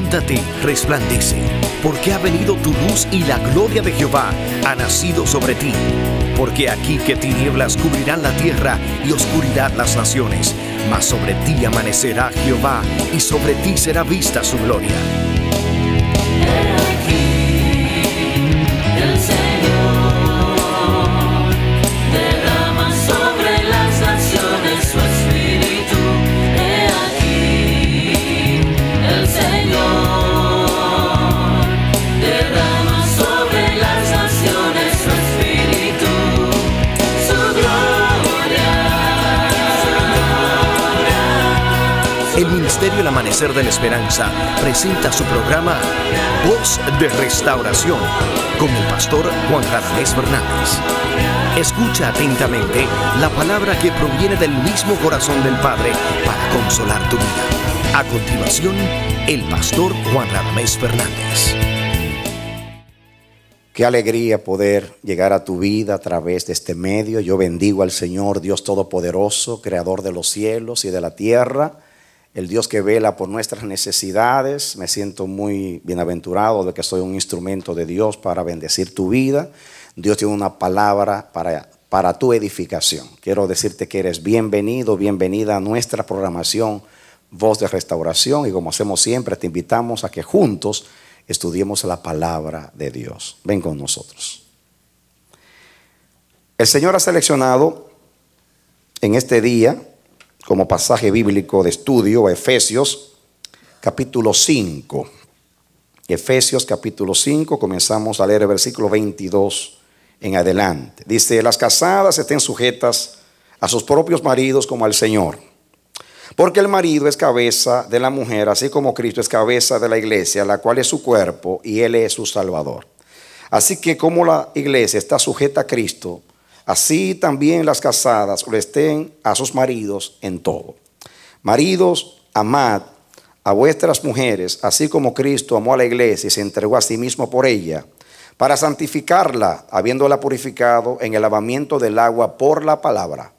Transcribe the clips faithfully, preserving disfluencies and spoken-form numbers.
levántate, resplandece, porque ha venido tu luz y la gloria de Jehová ha nacido sobre ti. Porque aquí que tinieblas cubrirán la tierra y oscuridad las naciones, mas sobre ti amanecerá Jehová, y sobre ti será vista su gloria. El Ministerio El Amanecer de la Esperanza presenta su programa Voz de Restauración con el pastor Juan Radhamés Fernández. Escucha atentamente la palabra que proviene del mismo corazón del Padre para consolar tu vida. A continuación, el pastor Juan Radhamés Fernández. Qué alegría poder llegar a tu vida a través de este medio. Yo bendigo al Señor, Dios Todopoderoso, Creador de los cielos y de la tierra, el Dios que vela por nuestras necesidades. Me siento muy bienaventurado de que soy un instrumento de Dios para bendecir tu vida. Dios tiene una palabra para, para tu edificación. Quiero decirte que eres bienvenido, bienvenida a nuestra programación Voz de Restauración. Y como hacemos siempre, te invitamos a que juntos estudiemos la palabra de Dios. Ven con nosotros. El Señor ha seleccionado en este día como pasaje bíblico de estudio a Efesios capítulo cinco. Efesios capítulo cinco, comenzamos a leer el versículo veintidós en adelante. Dice: las casadas estén sujetas a sus propios maridos como al Señor, porque el marido es cabeza de la mujer, así como Cristo es cabeza de la iglesia, la cual es su cuerpo, y él es su salvador. Así que como la iglesia está sujeta a Cristo, así también las casadas lo estén a sus maridos en todo. Maridos, amad a vuestras mujeres, así como Cristo amó a la iglesia y se entregó a sí mismo por ella, para santificarla, habiéndola purificado en el lavamiento del agua por la palabra,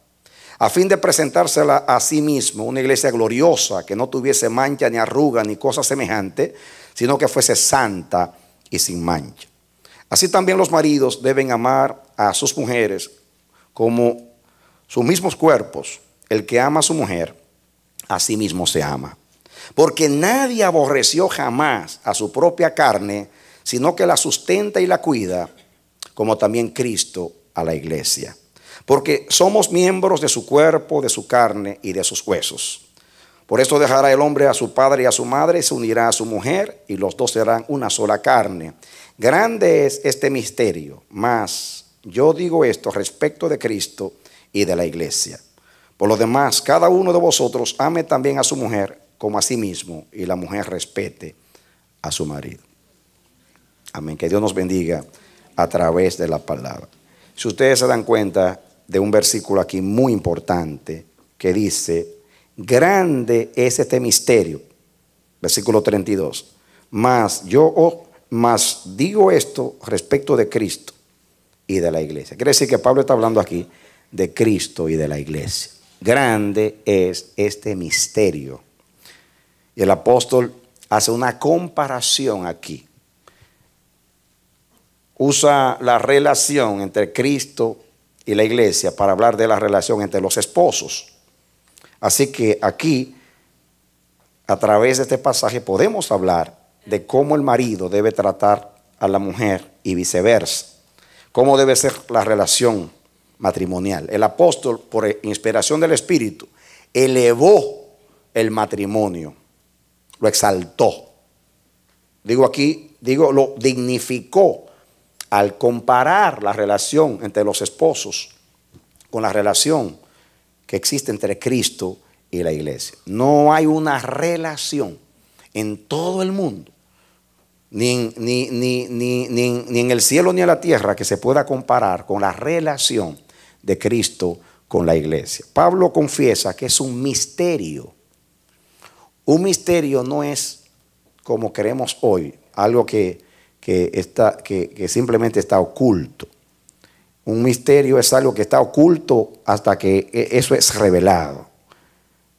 a fin de presentársela a sí mismo, una iglesia gloriosa, que no tuviese mancha, ni arruga, ni cosa semejante, sino que fuese santa y sin mancha. Así también los maridos deben amar a sus mujeres como sus mismos cuerpos. El que ama a su mujer, a sí mismo se ama. Porque nadie aborreció jamás a su propia carne, sino que la sustenta y la cuida, como también Cristo a la iglesia. Porque somos miembros de su cuerpo, de su carne y de sus huesos. Por esto dejará el hombre a su padre y a su madre, y se unirá a su mujer, y los dos serán una sola carne. Grande es este misterio, mas yo digo esto respecto de Cristo y de la iglesia. Por lo demás, cada uno de vosotros ame también a su mujer como a sí mismo, y la mujer respete a su marido. Amén. Que Dios nos bendiga a través de la palabra. Si ustedes se dan cuenta de un versículo aquí muy importante que dice: grande es este misterio. Versículo treinta y dos. Mas yo os Mas digo esto respecto de Cristo y de la iglesia. Quiere decir que Pablo está hablando aquí de Cristo y de la iglesia. Grande es este misterio. Y el apóstol hace una comparación aquí. Usa la relación entre Cristo y la iglesia para hablar de la relación entre los esposos. Así que aquí, a través de este pasaje, podemos hablar de cómo el marido debe tratar a la mujer y viceversa, cómo debe ser la relación matrimonial. El apóstol, por inspiración del Espíritu, elevó el matrimonio, lo exaltó. Digo aquí, digo, lo dignificó al comparar la relación entre los esposos con la relación que existe entre Cristo y la iglesia. No hay una relación en todo el mundo, Ni, ni, ni, ni, ni, ni en el cielo ni en la tierra, que se pueda comparar con la relación de Cristo con la iglesia. Pablo confiesa que es un misterio. Un misterio no es, como creemos hoy, algo que, que, está, que, que simplemente está oculto. Un misterio es algo que está oculto hasta que eso es revelado.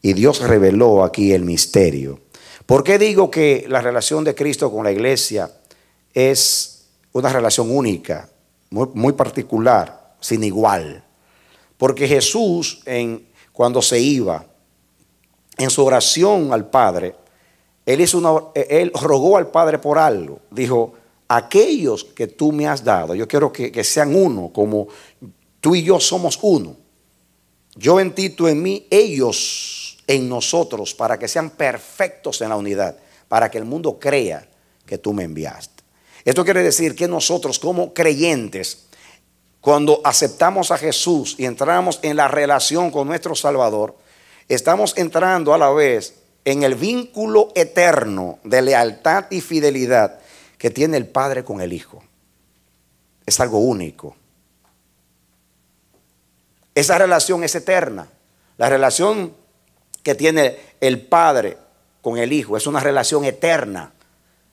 Y Dios reveló aquí el misterio. ¿Por qué digo que la relación de Cristo con la iglesia es una relación única, muy, muy particular, sin igual? Porque Jesús, en, cuando se iba, en su oración al Padre, él, hizo una, él rogó al Padre por algo. Dijo, aquellos que tú me has dado, yo quiero que, que sean uno, como tú y yo somos uno. Yo en ti, tú en mí, ellos en nosotros, para que sean perfectos en la unidad, para que el mundo crea que tú me enviaste. Esto quiere decir que nosotros como creyentes, cuando aceptamos a Jesús y entramos en la relación con nuestro Salvador, estamos entrando a la vez en el vínculo eterno de lealtad y fidelidad que tiene el Padre con el Hijo. Es algo único. Esa relación es eterna. La relación que tiene el Padre con el Hijo es una relación eterna.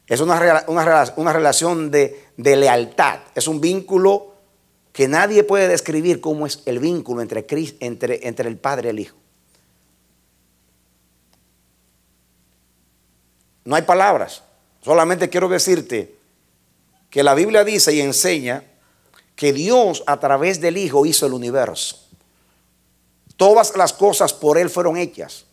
Es una, una, una relación de, de lealtad. Es un vínculo que nadie puede describir cómo es el vínculo entre, entre, entre el Padre y el Hijo. No hay palabras. Solamente quiero decirte que la Biblia dice y enseña que Dios a través del Hijo hizo el universo. Todas las cosas por Él fueron hechas.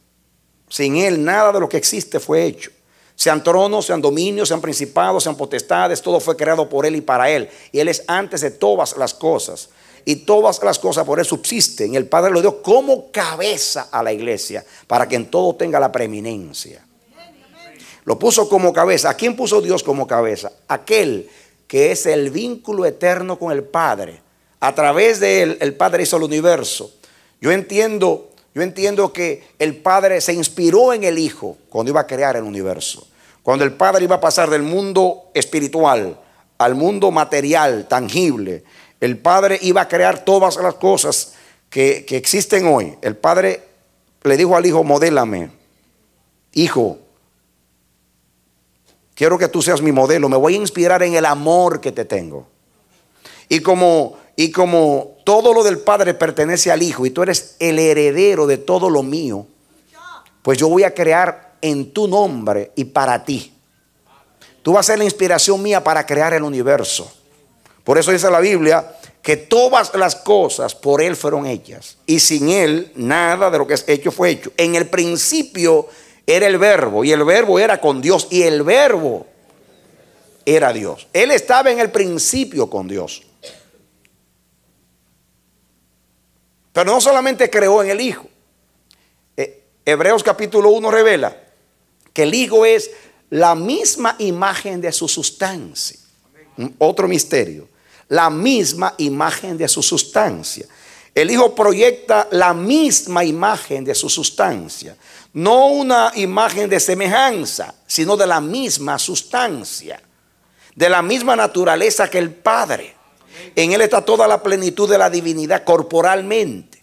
Sin Él nada de lo que existe fue hecho. Sean tronos, sean dominios, sean principados, sean potestades, todo fue creado por Él y para Él. Y Él es antes de todas las cosas. Y todas las cosas por Él subsisten. El Padre lo dio como cabeza a la iglesia, para que en todo tenga la preeminencia. Lo puso como cabeza. ¿A quién puso Dios como cabeza? Aquel que es el vínculo eterno con el Padre. A través de Él, el Padre hizo el universo. Yo entiendo, yo entiendo que el Padre se inspiró en el Hijo cuando iba a crear el universo. Cuando el Padre iba a pasar del mundo espiritual al mundo material, tangible, el Padre iba a crear todas las cosas que, que existen hoy. El Padre le dijo al Hijo, modélame. Hijo, quiero que tú seas mi modelo. Me voy a inspirar en el amor que te tengo. Y como, y como todo lo del Padre pertenece al Hijo y tú eres el heredero de todo lo mío, pues yo voy a crear en tu nombre y para ti. Tú vas a ser la inspiración mía para crear el universo. Por eso dice la Biblia que todas las cosas por Él fueron hechas. Y sin Él nada de lo que es hecho fue hecho. En el principio era el Verbo, y el Verbo era con Dios, y el Verbo era Dios. Él estaba en el principio con Dios. Pero no solamente creó en el Hijo. Hebreos capítulo uno revela que el Hijo es la misma imagen de su sustancia. Otro misterio. La misma imagen de su sustancia. El Hijo proyecta la misma imagen de su sustancia. No una imagen de semejanza, sino de la misma sustancia, de la misma naturaleza que el Padre. En Él está toda la plenitud de la divinidad corporalmente.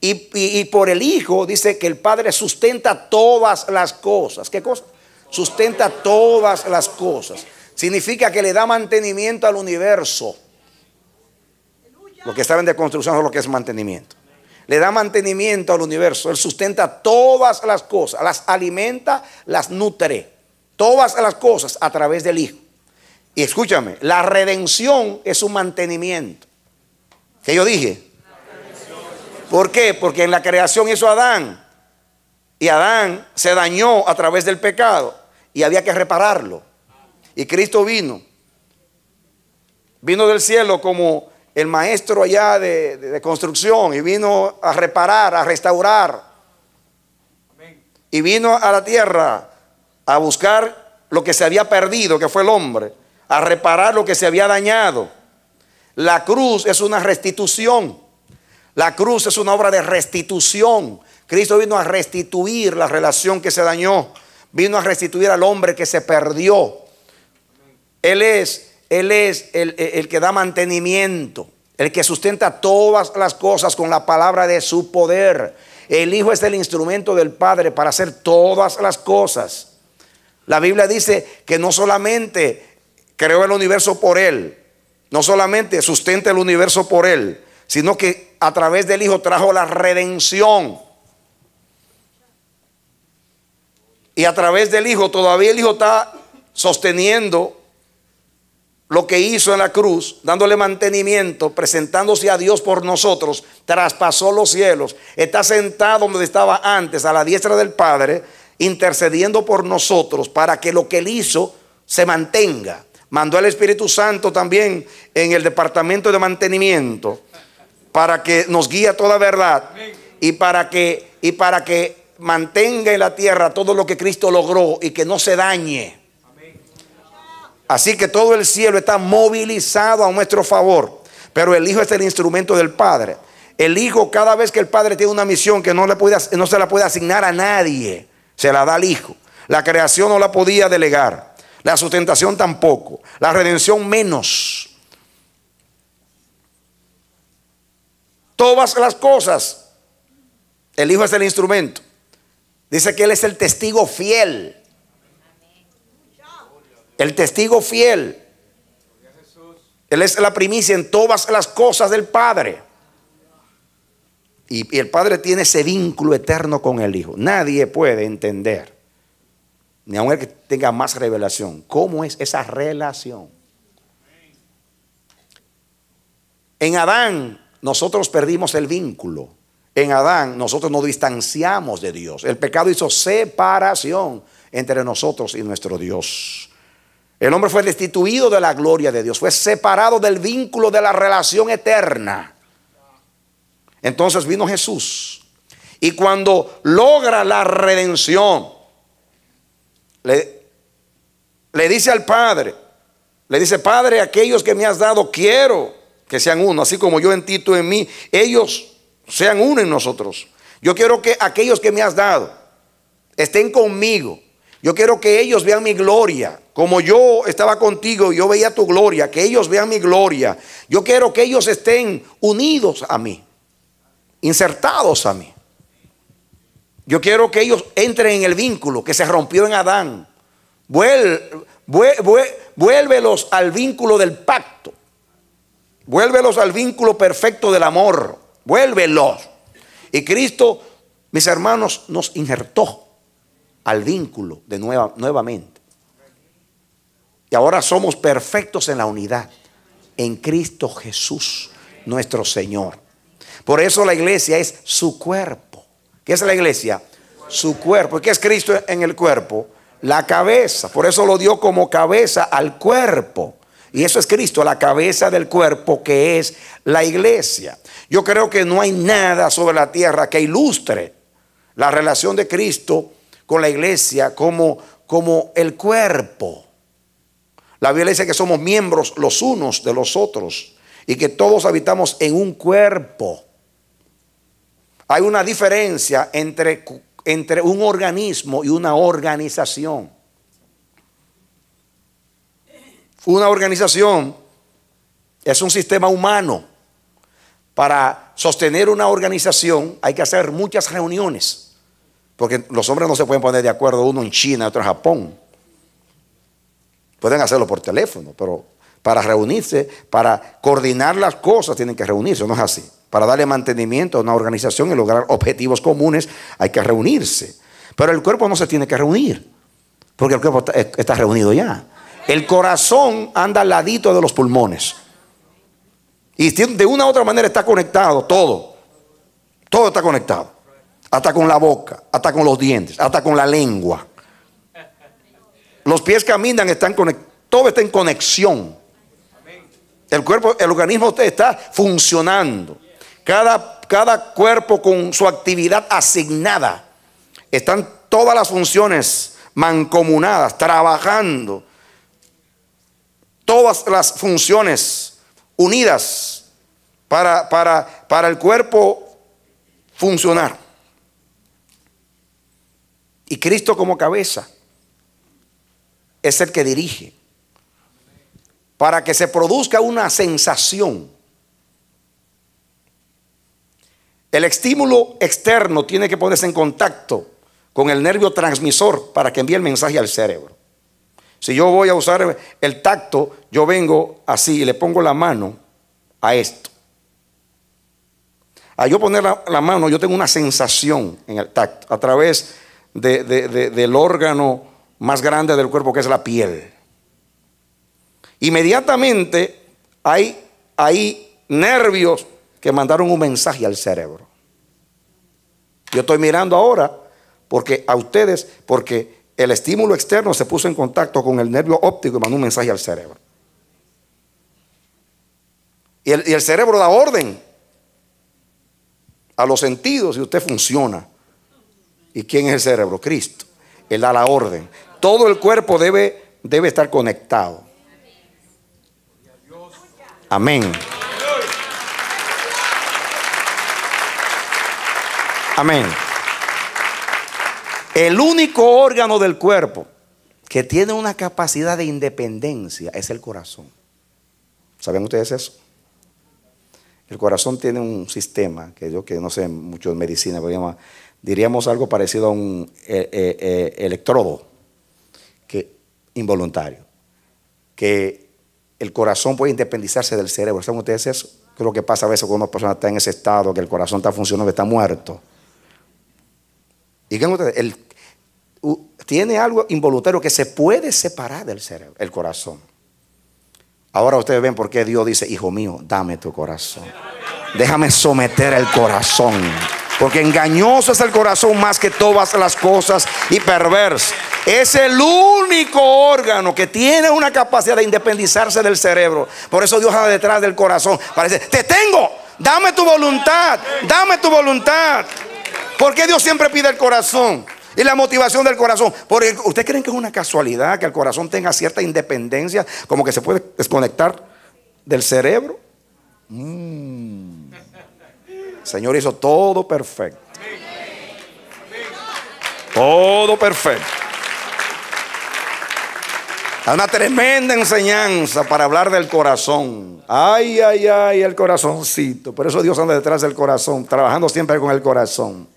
Y, y, y por el Hijo dice que el Padre sustenta todas las cosas. ¿Qué cosa? Sustenta todas las cosas. Significa que le da mantenimiento al universo. Los que saben de construcción es lo que es mantenimiento. Le da mantenimiento al universo. Él sustenta todas las cosas. Las alimenta, las nutre. Todas las cosas a través del Hijo. Y escúchame, la redención es un mantenimiento. ¿Qué yo dije? ¿Por qué? Porque en la creación hizo Adán. Y Adán se dañó a través del pecado. Y había que repararlo. Y Cristo vino. Vino del cielo como el maestro allá de, de, de construcción, y vino a reparar, a restaurar. Amén. Y vino a la tierra a buscar lo que se había perdido, que fue el hombre, a reparar lo que se había dañado. La cruz es una restitución. La cruz es una obra de restitución. Cristo vino a restituir la relación que se dañó. Vino a restituir al hombre que se perdió. Él es... Él es el, el que da mantenimiento, el que sustenta todas las cosas con la palabra de su poder. El Hijo es el instrumento del Padre para hacer todas las cosas. La Biblia dice que no solamente creó el universo por Él, no solamente sustenta el universo por Él, sino que a través del Hijo trajo la redención. Y a través del Hijo, todavía el Hijo está sosteniendo lo que hizo en la cruz, dándole mantenimiento, presentándose a Dios por nosotros, traspasó los cielos, está sentado donde estaba antes, a la diestra del Padre, intercediendo por nosotros para que lo que él hizo se mantenga. Mandó al Espíritu Santo también en el departamento de mantenimiento para que nos guíe a toda verdad y para que, y para que mantenga en la tierra todo lo que Cristo logró y que no se dañe. Así que todo el cielo está movilizado a nuestro favor, pero el Hijo es el instrumento del Padre. El Hijo, cada vez que el Padre tiene una misión que no, le puede, no se la puede asignar a nadie, se la da al Hijo. La creación no la podía delegar, la sustentación tampoco, la redención menos. Todas las cosas, el Hijo es el instrumento. Dice que Él es el testigo fiel. El testigo fiel. Él es la primicia en todas las cosas del Padre. Y, y el Padre tiene ese vínculo eterno con el Hijo. Nadie puede entender, ni aun el que tenga más revelación, cómo es esa relación. En Adán nosotros perdimos el vínculo. En Adán nosotros nos distanciamos de Dios. El pecado hizo separación entre nosotros y nuestro Dios. El hombre fue destituido de la gloria de Dios, fue separado del vínculo de la relación eterna. Entonces vino Jesús, y cuando logra la redención, le, le dice al Padre, le dice: Padre, aquellos que me has dado quiero que sean uno, así como yo en ti, tú en mí, ellos sean uno en nosotros. Yo quiero que aquellos que me has dado estén conmigo. Yo quiero que ellos vean mi gloria, como yo estaba contigo, yo veía tu gloria, que ellos vean mi gloria. Yo quiero que ellos estén unidos a mí, insertados a mí. Yo quiero que ellos entren en el vínculo que se rompió en Adán. Vuelvelos al vínculo del pacto. Vuélvelos al vínculo perfecto del amor. Vuélvelos. Y Cristo, mis hermanos, nos injertó al vínculo de nueva, nuevamente. Y ahora somos perfectos en la unidad, en Cristo Jesús, nuestro Señor. Por eso la iglesia es su cuerpo. ¿Qué es la iglesia? Su cuerpo. ¿Qué es Cristo en el cuerpo? La cabeza. Por eso lo dio como cabeza al cuerpo. Y eso es Cristo, la cabeza del cuerpo, que es la iglesia. Yo creo que no hay nada sobre la tierra que ilustre la relación de Cristo con la iglesia como, como el cuerpo. La Biblia dice que somos miembros los unos de los otros y que todos habitamos en un cuerpo. Hay una diferencia entre, entre un organismo y una organización. Una organización es un sistema humano. Para sostener una organización hay que hacer muchas reuniones, porque los hombres no se pueden poner de acuerdo, uno en China, otro en Japón. Pueden hacerlo por teléfono, pero para reunirse, para coordinar las cosas, tienen que reunirse, no es así. Para darle mantenimiento a una organización y lograr objetivos comunes, hay que reunirse. Pero el cuerpo no se tiene que reunir, porque el cuerpo está reunido ya. El corazón anda al ladito de los pulmones, y de una u otra manera está conectado todo. Todo está conectado. Hasta con la boca, hasta con los dientes, hasta con la lengua. Los pies caminan, están conectados, todo está en conexión. El cuerpo, el organismo está funcionando. Cada, cada cuerpo con su actividad asignada. Están todas las funciones mancomunadas, trabajando. Todas las funciones unidas para, para, para el cuerpo funcionar. Y Cristo como cabeza es el que dirige para que se produzca una sensación. El estímulo externo tiene que ponerse en contacto con el nervio transmisor para que envíe el mensaje al cerebro. Si yo voy a usar el tacto, yo vengo así y le pongo la mano a esto. Al yo poner la, la mano, yo tengo una sensación en el tacto a través de, de, de, del órgano más grande del cuerpo, que es la piel. Inmediatamente hay, hay nervios que mandaron un mensaje al cerebro. Yo estoy mirando ahora porque a ustedes, porque el estímulo externo se puso en contacto con el nervio óptico y mandó un mensaje al cerebro. Y el, y el cerebro da orden a los sentidos y usted funciona. ¿Y quién es el cerebro? Cristo. Él da la orden. Todo el cuerpo debe, debe estar conectado. Amén. Amén. El único órgano del cuerpo que tiene una capacidad de independencia es el corazón. ¿Saben ustedes eso? El corazón tiene un sistema que yo que no sé mucho de medicina, pero digamos, diríamos algo parecido a un eh, eh, electrodo que, involuntario, que el corazón puede independizarse del cerebro. ¿Saben ustedes eso? ¿Qué es lo que pasa a veces cuando una persona está en ese estado que el corazón está funcionando, está muerto? Y el, uh, tiene algo involuntario que se puede separar del cerebro, el corazón. Ahora ustedes ven por qué Dios dice: hijo mío, dame tu corazón, déjame someter el corazón, porque engañoso es el corazón más que todas las cosas y perverso. Es el único órgano que tiene una capacidad de independizarse del cerebro. Por eso Dios anda detrás del corazón para decir: te tengo, dame tu voluntad, dame tu voluntad. ¿Por qué Dios siempre pide el corazón y la motivación del corazón? Porque ustedes creen que es una casualidad que el corazón tenga cierta independencia, como que se puede desconectar del cerebro. Mm. El Señor hizo todo perfecto. Todo perfecto. Hay una tremenda enseñanza para hablar del corazón. Ay, ay, ay, el corazoncito. Por eso Dios anda detrás del corazón, trabajando siempre con el corazón.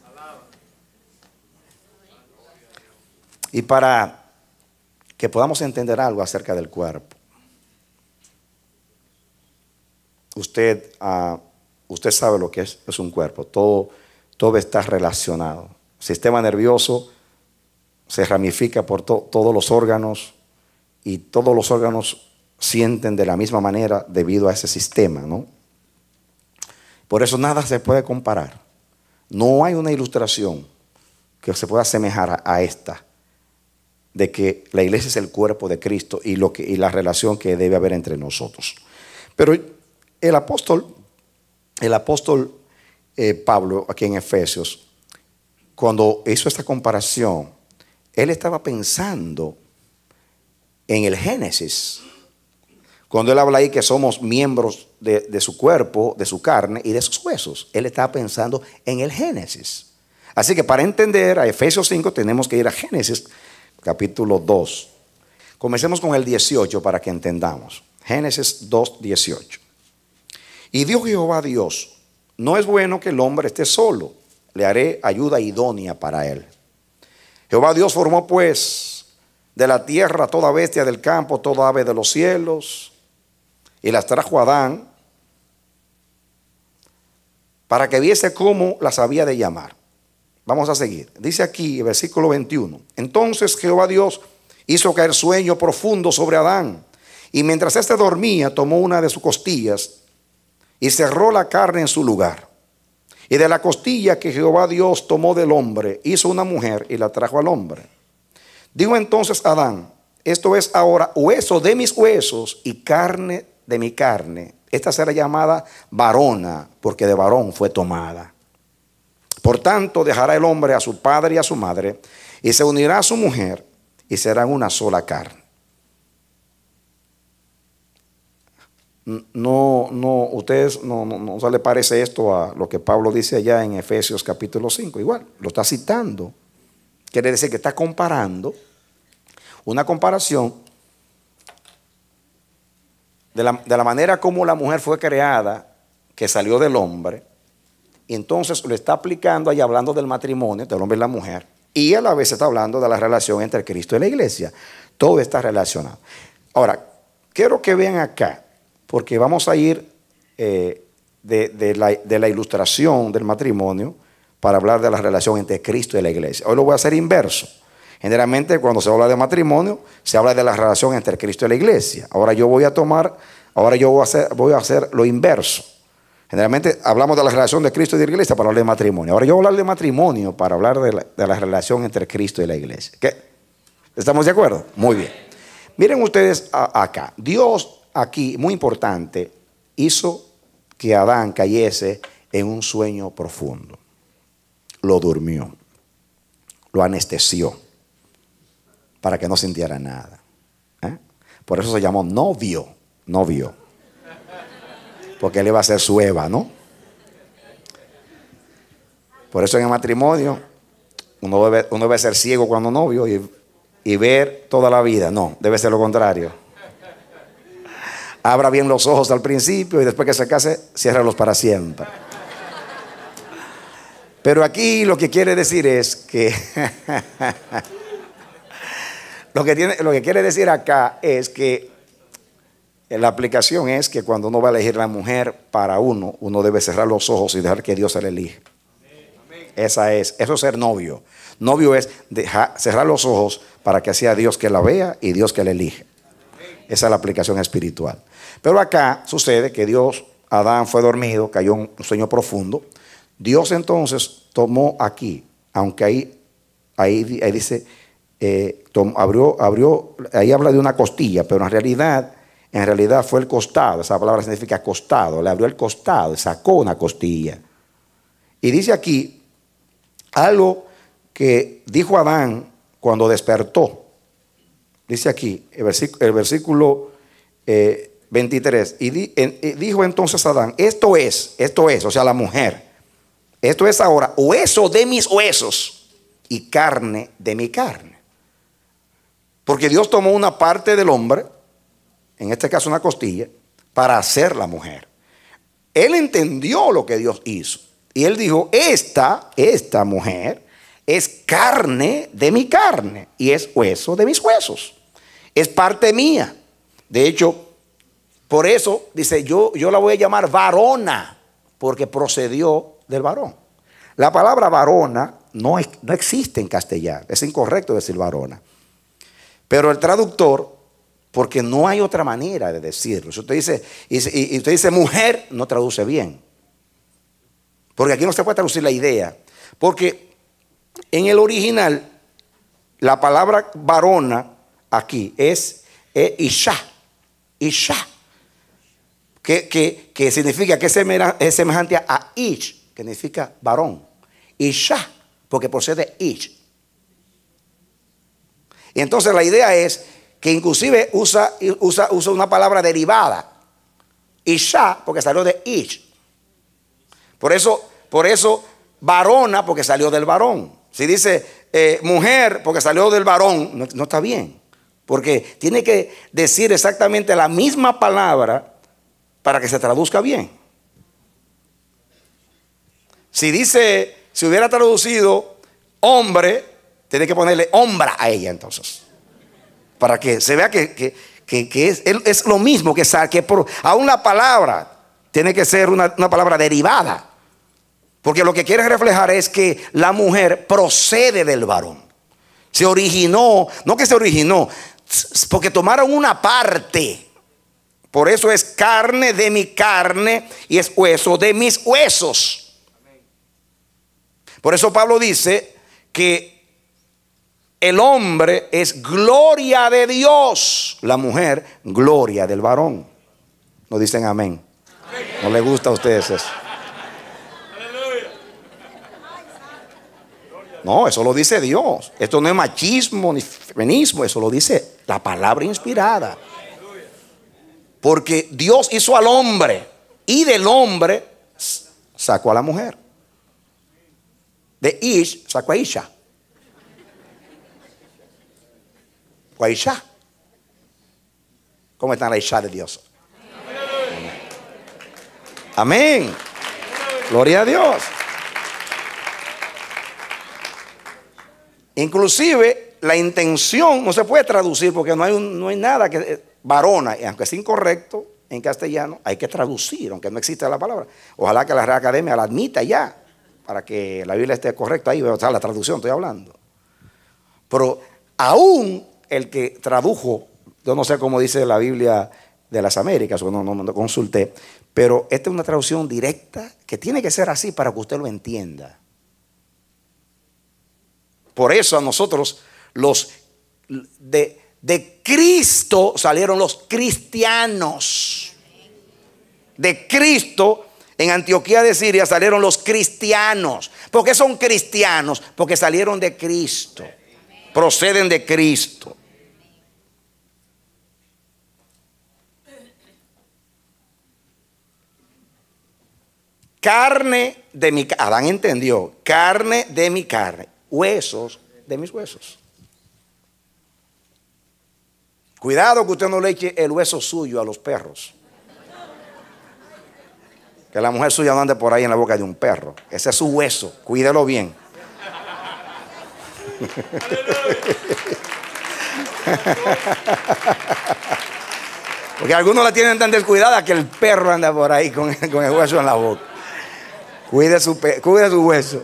Y para que podamos entender algo acerca del cuerpo. Usted, uh, usted sabe lo que es, es un cuerpo. Todo, todo está relacionado. El sistema nervioso se ramifica por to, todos los órganos. Y todos los órganos sienten de la misma manera debido a ese sistema, ¿no? Por eso nada se puede comparar. No hay una ilustración que se pueda asemejar a esta, de que la iglesia es el cuerpo de Cristo y, lo que, y la relación que debe haber entre nosotros. Pero el apóstol, el apóstol eh, Pablo, aquí en Efesios, cuando hizo esta comparación, él estaba pensando en el Génesis, cuando él habla ahí que somos miembros de, de su cuerpo, de su carne y de sus huesos. Él estaba pensando en el Génesis. Así que para entender a Efesios cinco tenemos que ir a Génesis capítulo dos. Comencemos con el dieciocho para que entendamos. Génesis dos, dieciocho. Y dijo Jehová a Dios: no es bueno que el hombre esté solo, le haré ayuda idónea para él. Jehová Dios formó pues de la tierra toda bestia del campo, toda ave de los cielos, y las trajo a Adán para que viese cómo las había de llamar. Vamos a seguir. Dice aquí, versículo veintiuno. Entonces Jehová Dios hizo caer sueño profundo sobre Adán, y mientras éste dormía, tomó una de sus costillas y cerró la carne en su lugar. Y de la costilla que Jehová Dios tomó del hombre, hizo una mujer y la trajo al hombre. Dijo entonces Adán: esto es ahora hueso de mis huesos y carne de mi carne. Esta será llamada varona, porque de varón fue tomada. Por tanto, dejará el hombre a su padre y a su madre, y se unirá a su mujer, y serán una sola carne. No, no, ustedes no, no, no se le parece esto a lo que Pablo dice allá en Efesios capítulo cinco. Igual, lo está citando. Quiere decir que está comparando una comparación de la, de la manera como la mujer fue creada, que salió del hombre, y entonces lo está aplicando ahí hablando del matrimonio, del hombre y la mujer, y a la vez está hablando de la relación entre Cristo y la iglesia. Todo está relacionado. Ahora, quiero que vean acá, porque vamos a ir eh, de, de, la, de la ilustración del matrimonio para hablar de la relación entre Cristo y la iglesia. Hoy lo voy a hacer inverso. Generalmente cuando se habla de matrimonio, se habla de la relación entre Cristo y la iglesia. Ahora yo voy a tomar, ahora yo voy a hacer, voy a hacer lo inverso. Generalmente hablamos de la relación de Cristo y de la iglesia para hablar de matrimonio. Ahora yo voy a hablar de matrimonio para hablar de la, de la relación entre Cristo y la iglesia. ¿Qué? ¿Estamos de acuerdo? Muy bien. Miren ustedes a, acá. Dios aquí, muy importante, hizo que Adán cayese en un sueño profundo. Lo durmió, lo anestesió para que no sintiera nada. ¿Eh? Por eso se llamó novio, novio. Porque él iba a ser su Eva, ¿no? Por eso en el matrimonio uno debe, uno debe ser ciego cuando novio y, y ver toda la vida. No, debe ser lo contrario. Abra bien los ojos al principio y después que se case, ciérralos para siempre. Pero aquí lo que quiere decir es que lo, que tiene, lo que quiere decir acá es que la aplicación es que cuando uno va a elegir la mujer para uno, uno debe cerrar los ojos y dejar que Dios se le elija. Esa es, eso es ser novio. Novio es dejar, cerrar los ojos para que sea Dios que la vea y Dios que la elija. Esa es la aplicación espiritual. Pero acá sucede que Dios, Adán fue dormido, cayó en un sueño profundo. Dios entonces tomó aquí, aunque ahí, ahí, ahí dice, eh, tom, abrió, abrió, ahí habla de una costilla, pero en realidad, en realidad fue el costado. Esa palabra significa costado. Le abrió el costado, sacó una costilla. Y dice aquí algo que dijo Adán cuando despertó. Dice aquí el versículo, el versículo eh, veintitrés. Y, di, en, y dijo entonces Adán, esto es, esto es, o sea, la mujer. Esto es ahora hueso de mis huesos y carne de mi carne. Porque Dios tomó una parte del hombre, en este caso una costilla, para hacer la mujer. Él entendió lo que Dios hizo. Y él dijo, esta, esta mujer es carne de mi carne y es hueso de mis huesos. Es parte mía. De hecho, por eso dice, yo, yo la voy a llamar varona, porque procedió del varón. La palabra varona no, no existe en castellano. Es incorrecto decir varona. Pero el traductor, porque no hay otra manera de decirlo. Si usted dice, y, y usted dice mujer, no traduce bien. Porque aquí no se puede traducir la idea. Porque en el original, la palabra varona aquí es, es isha. Isha. Que, que, que significa que es semejante a ish, que significa varón. Isha, porque procede ish. Y entonces la idea es que inclusive usa, usa, usa una palabra derivada. Isha, porque salió de ish. Por eso, por eso varona, porque salió del varón. Si dice eh, mujer, porque salió del varón, no, no está bien. Porque tiene que decir exactamente la misma palabra para que se traduzca bien. Si dice, si hubiera traducido hombre, tiene que ponerle hombra a ella entonces. Para que se vea que, que, que, que es, es lo mismo que saque. Aún la palabra tiene que ser una, una palabra derivada. Porque lo que quiere reflejar es que la mujer procede del varón. Se originó, no que se originó, porque tomaron una parte. Por eso es carne de mi carne y es hueso de mis huesos. Por eso Pablo dice que el hombre es gloria de Dios, la mujer gloria del varón. No dicen amén. No les gusta a ustedes eso. No, eso lo dice Dios. Esto no es machismo ni feminismo, eso lo dice la palabra inspirada. Porque Dios hizo al hombre y del hombre sacó a la mujer. De ish sacó a isha. O a isha. ¿Cómo están las isha de Dios? Amén. Amén. Gloria a Dios. Inclusive la intención no se puede traducir porque no hay, un, no hay nada que... Varona, aunque es incorrecto en castellano, hay que traducir, aunque no existe la palabra. Ojalá que la Real Academia la admita ya. para que la Biblia esté correcta ahí, o sea, la traducción estoy hablando. Pero aún el que tradujo, yo no sé cómo dice la Biblia de las Américas, o no, no, no consulté, pero esta es una traducción directa que tiene que ser así para que usted lo entienda. Por eso a nosotros los de, de Cristo salieron los cristianos. De Cristo en Antioquía de Siria salieron los cristianos. ¿Por qué son cristianos? Porque salieron de Cristo. Proceden de Cristo. Carne de mi carne. Adán entendió. Carne de mi carne. Huesos de mis huesos. Cuidado que usted no le eche el hueso suyo a los perros. Que la mujer suya no ande por ahí en la boca de un perro. Ese es su hueso. Cuídelo bien. Porque algunos la tienen tan descuidada que el perro anda por ahí con, con el hueso en la boca. Cuide su, cuide su hueso.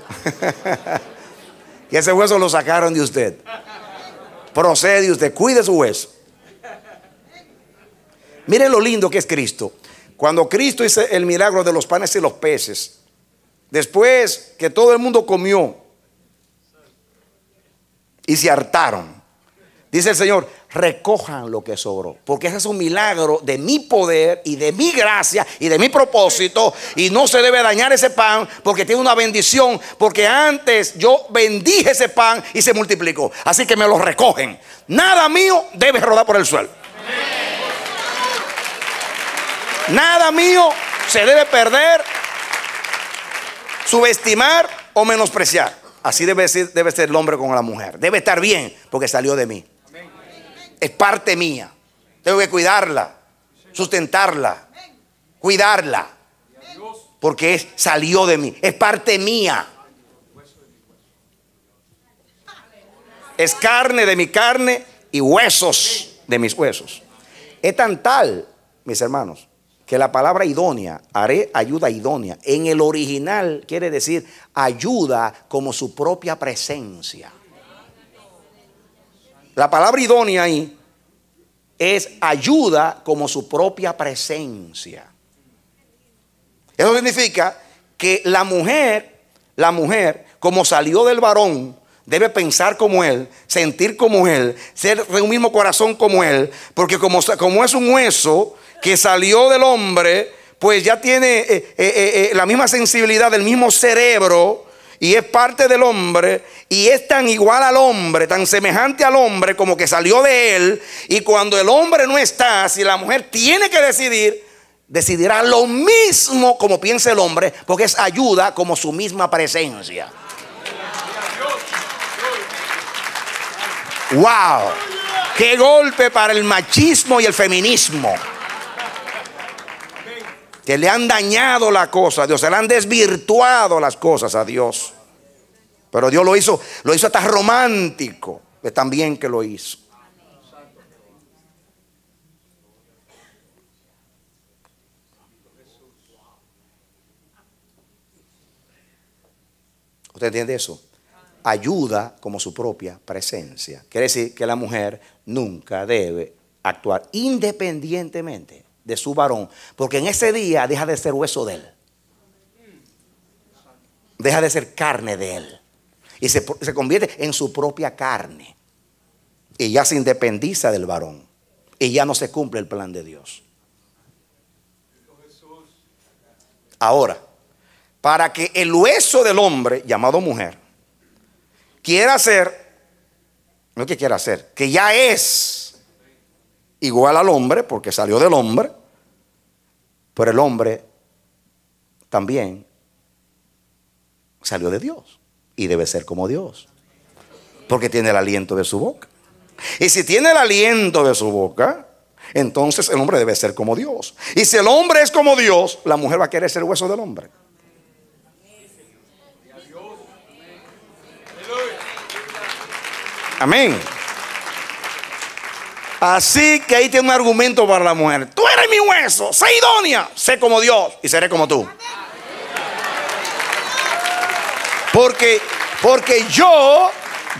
Que ese hueso lo sacaron de usted. Procede de usted. Cuide su hueso. Miren lo lindo que es Cristo. Cuando Cristo hizo el milagro de los panes y los peces, después que todo el mundo comió y se hartaron, dice el Señor, recojan lo que sobró, porque ese es un milagro de mi poder y de mi gracia y de mi propósito, y no se debe dañar ese pan porque tiene una bendición, porque antes yo bendije ese pan y se multiplicó, así que me lo recogen. Nada mío debe rodar por el suelo. Amén. Nada mío se debe perder, subestimar o menospreciar. Así debe ser, debe ser el hombre con la mujer. Debe estar bien porque salió de mí. Amén. Es parte mía. Tengo que cuidarla, sustentarla, cuidarla. Porque es, salió de mí. Es parte mía. Es carne de mi carne y huesos de mis huesos. Es tan tal, mis hermanos, que la palabra idónea, haré ayuda idónea, en el original quiere decir ayuda como su propia presencia. La palabra idónea ahí es ayuda como su propia presencia. Eso significa que la mujer, la mujer, como salió del varón, debe pensar como él, sentir como él, ser de un mismo corazón como él, porque como, como es un hueso que salió del hombre, pues ya tiene eh, eh, eh, la misma sensibilidad del mismo cerebro y es parte del hombre y es tan igual al hombre, tan semejante al hombre como que salió de él, y cuando el hombre no está, si la mujer tiene que decidir, decidirá lo mismo como piensa el hombre, porque es ayuda como su misma presencia. ¡Wow! ¡Qué golpe para el machismo y el feminismo! Que le han dañado la cosa a Dios, se le han desvirtuado las cosas a Dios. Pero Dios lo hizo, lo hizo hasta romántico, es tan bien que lo hizo. ¿Usted entiende eso? Ayuda como su propia presencia. Quiere decir que la mujer nunca debe actuar independientemente de su varón, porque en ese día deja de ser hueso de él, deja de ser carne de él y se, se convierte en su propia carne, y ya se independiza del varón y ya no se cumple el plan de Dios. Ahora, para que el hueso del hombre llamado mujer quiera ser, no es que quiera ser, que ya es igual al hombre, porque salió del hombre, pero el hombre también salió de Dios y debe ser como Dios, porque tiene el aliento de su boca. Y si tiene el aliento de su boca, entonces el hombre debe ser como Dios. Y si el hombre es como Dios, la mujer va a querer ser hueso del hombre. Amén. Así que ahí tiene un argumento para la mujer. Tú eres mi hueso, sé idónea, sé como Dios y seré como tú. Porque, porque yo,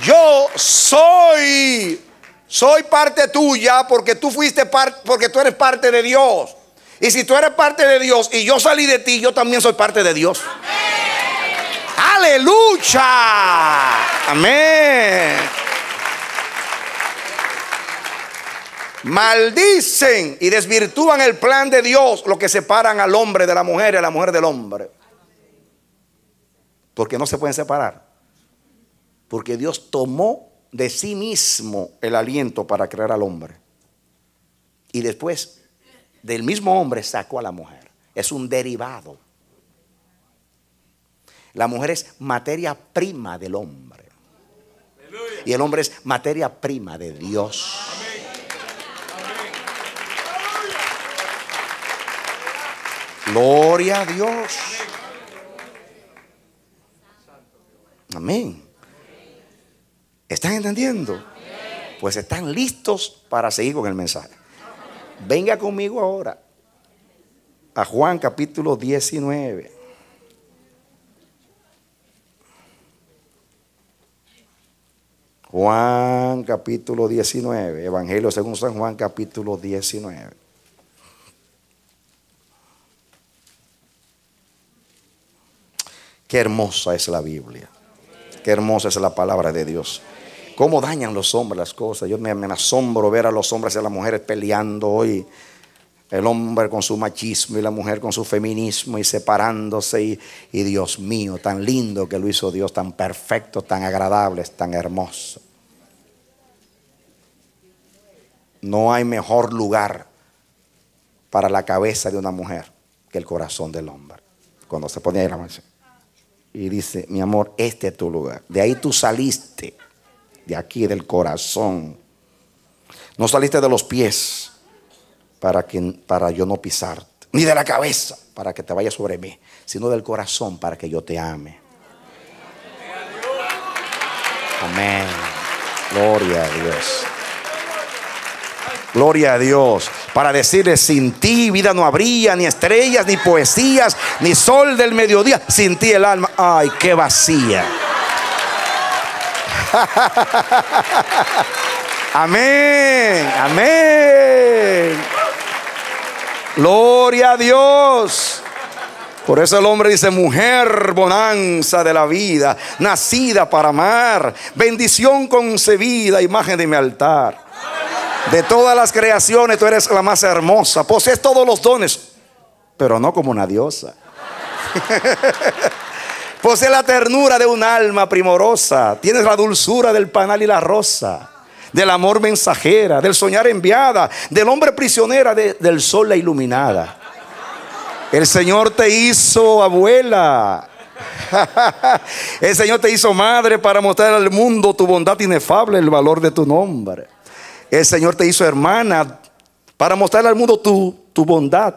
yo soy, soy parte tuya, porque tú fuiste parte, porque tú eres parte de Dios. Y si tú eres parte de Dios y yo salí de ti, yo también soy parte de Dios. Amén. Aleluya. Amén. Maldicen y desvirtúan el plan de Dios los que separan al hombre de la mujer y a la mujer del hombre. Porque no se pueden separar. Porque Dios tomó de sí mismo el aliento para crear al hombre. Y después del mismo hombre sacó a la mujer. Es un derivado. La mujer es materia prima del hombre. Y el hombre es materia prima de Dios. Gloria a Dios. Amén. ¿Están entendiendo? Pues están listos para seguir con el mensaje. Venga conmigo ahora a Juan capítulo diecinueve. Juan capítulo diecinueve, Evangelio según San Juan capítulo diecinueve. Qué hermosa es la Biblia. Qué hermosa es la palabra de Dios. Cómo dañan los hombres las cosas. Yo me, me asombro ver a los hombres y a las mujeres peleando hoy. El hombre con su machismo y la mujer con su feminismo y separándose. Y, y Dios mío, tan lindo que lo hizo Dios, tan perfecto, tan agradable, tan hermoso. No hay mejor lugar para la cabeza de una mujer que el corazón del hombre. Cuando se pone ahí la mansión. Y dice, mi amor, este es tu lugar. De ahí tú saliste. De aquí, del corazón. No saliste de los pies para, que, para yo no pisarte. Ni de la cabeza para que te vayas sobre mí. Sino del corazón para que yo te ame. Amén. Gloria a Dios. Gloria a Dios. Para decirle, sin ti vida no habría, ni estrellas, ni poesías, ni sol del mediodía. Sin ti el alma, ay, qué vacía. Amén, amén. Gloria a Dios. Por eso el hombre dice, mujer bonanza de la vida, nacida para amar, bendición concebida, imagen de mi altar. De todas las creaciones tú eres la más hermosa. Posees todos los dones, pero no como una diosa. Posees la ternura de un alma primorosa. Tienes la dulzura del panal y la rosa, del amor mensajera, del soñar enviada, del hombre prisionera, de, del sol la iluminada. El Señor te hizo abuela. El Señor te hizo madre para mostrar al mundo tu bondad inefable, el valor de tu nombre. El Señor te hizo hermana para mostrarle al mundo tu, tu bondad.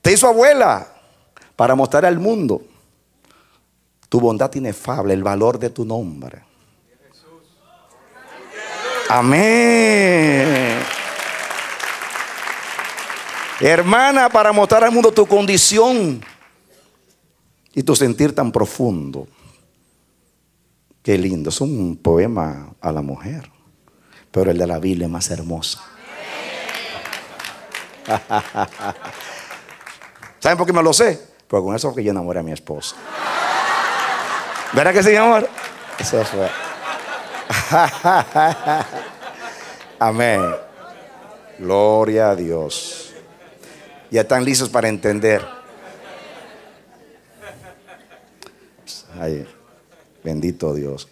Te hizo abuela para mostrarle al mundo tu bondad inefable, el valor de tu nombre. Amén. Hermana para mostrar al mundo tu condición y tu sentir tan profundo. Qué lindo, es un poema a la mujer. Pero el de la Biblia es más hermosa. ¿Saben por qué me lo sé? Porque con eso fue que yo enamoré a mi esposa. ¿Verdad que sí, mi amor? Eso fue. Amén. Gloria a Dios. Ya están listos para entender. Ahí. Bendito Dios.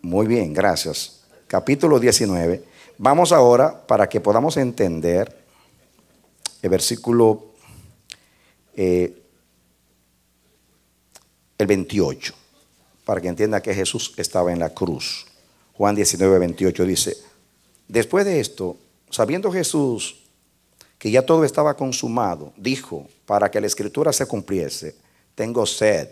Muy bien, gracias. Capítulo diecinueve. Vamos ahora para que podamos entender el versículo eh, el veintiocho, para que entienda que Jesús estaba en la cruz. Juan diecinueve, veintiocho dice, después de esto, sabiendo Jesús que ya todo estaba consumado, dijo, para que la escritura se cumpliese, tengo sed.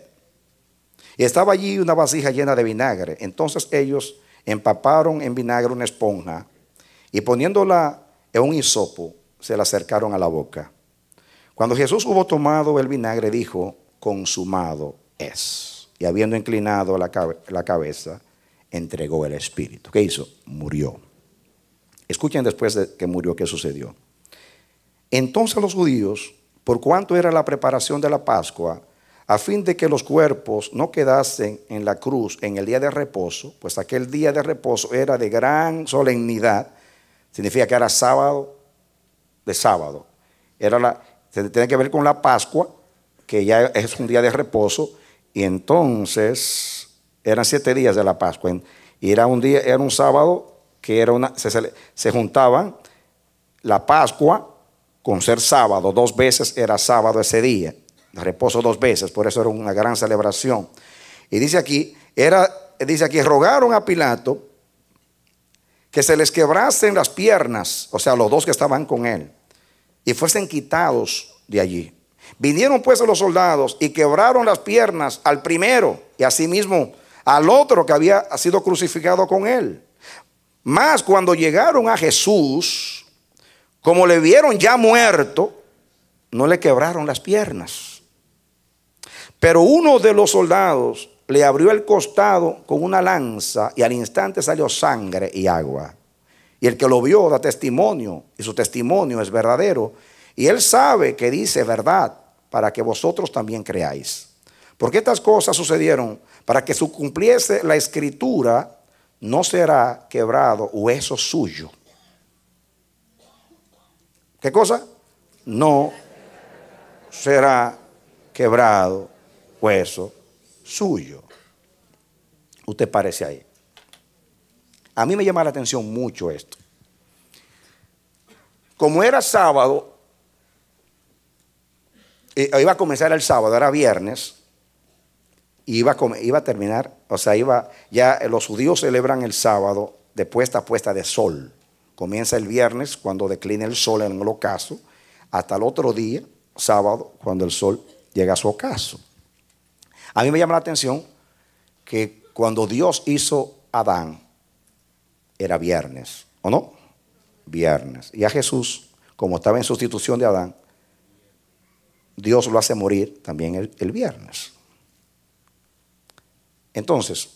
Y estaba allí una vasija llena de vinagre. Entonces ellos empaparon en vinagre una esponja y poniéndola en un hisopo se la acercaron a la boca. Cuando Jesús hubo tomado el vinagre, dijo, consumado es. Y habiendo inclinado la, cabe la cabeza, entregó el espíritu. ¿Qué hizo? Murió. Escuchen después de que murió, ¿qué sucedió? Entonces los judíos, por cuanto era la preparación de la Pascua, a fin de que los cuerpos no quedasen en la cruz en el día de reposo, pues aquel día de reposo era de gran solemnidad, significa que era sábado de sábado, era la, tiene que ver con la Pascua, que ya es un día de reposo, y entonces eran siete días de la Pascua, y era un día, era un sábado que era una, se, se juntaban la Pascua con ser sábado, dos veces era sábado ese día, reposo dos veces, por eso era una gran celebración. Y dice aquí, era, dice aquí, rogaron a Pilato que se les quebrasen las piernas, o sea, los dos que estaban con él, y fuesen quitados de allí. Vinieron pues los soldados y quebraron las piernas al primero y asimismo al otro que había sido crucificado con él. Mas cuando llegaron a Jesús, como le vieron ya muerto, no le quebraron las piernas. Pero uno de los soldados le abrió el costado con una lanza y al instante salió sangre y agua. Y el que lo vio da testimonio y su testimonio es verdadero. Y él sabe que dice verdad para que vosotros también creáis. Porque estas cosas sucedieron para que se cumpliese la escritura, no será quebrado hueso suyo. ¿Qué cosa? No será quebrado hueso suyo. Usted parece ahí. A mí me llama la atención mucho esto. Como era sábado, iba a comenzar el sábado, era viernes, iba a, iba a terminar, o sea, iba, ya los judíos celebran el sábado de puesta a puesta de sol. Comienza el viernes cuando declina el sol en el ocaso, hasta el otro día, sábado, cuando el sol llega a su ocaso. A mí me llama la atención que cuando Dios hizo a Adán, era viernes, ¿o no? Viernes. Y a Jesús, como estaba en sustitución de Adán, Dios lo hace morir también el, el viernes. Entonces,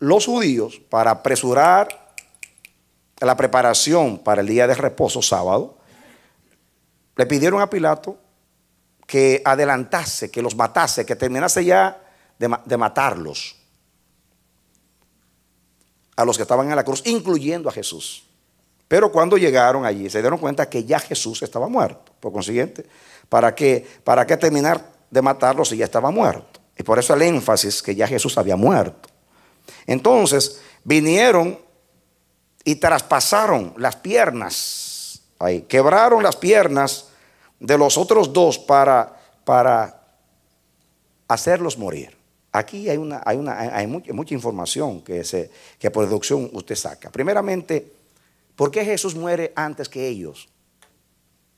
los judíos, para apresurar la preparación para el día de reposo sábado, le pidieron a Pilato que adelantase, que los matase, que terminase ya de, de matarlos a los que estaban en la cruz, incluyendo a Jesús. Pero cuando llegaron allí se dieron cuenta que ya Jesús estaba muerto. Por consiguiente, ¿para qué, para qué terminar de matarlos si ya estaba muerto? Y por eso el énfasis que ya Jesús había muerto. Entonces vinieron y traspasaron las piernas, ahí, quebraron las piernas de los otros dos para, para hacerlos morir. Aquí hay, una, hay, una, hay mucha, mucha información que, se, que por deducción usted saca. Primeramente, ¿por qué Jesús muere antes que ellos?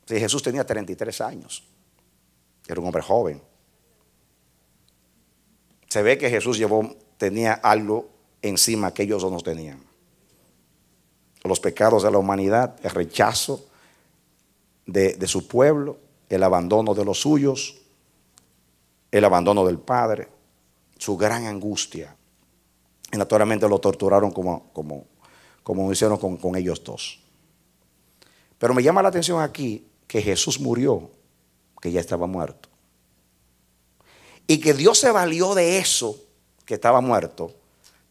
Si Jesús tenía treinta y tres años, era un hombre joven. Se ve que Jesús llevó, tenía algo encima que ellos no tenían. Los pecados de la humanidad, el rechazo De, de su pueblo, el abandono de los suyos, el abandono del Padre, su gran angustia. Y naturalmente lo torturaron como, como, como hicieron con, con ellos dos. Pero me llama la atención aquí que Jesús murió, que ya estaba muerto. Y que Dios se valió de eso, que estaba muerto,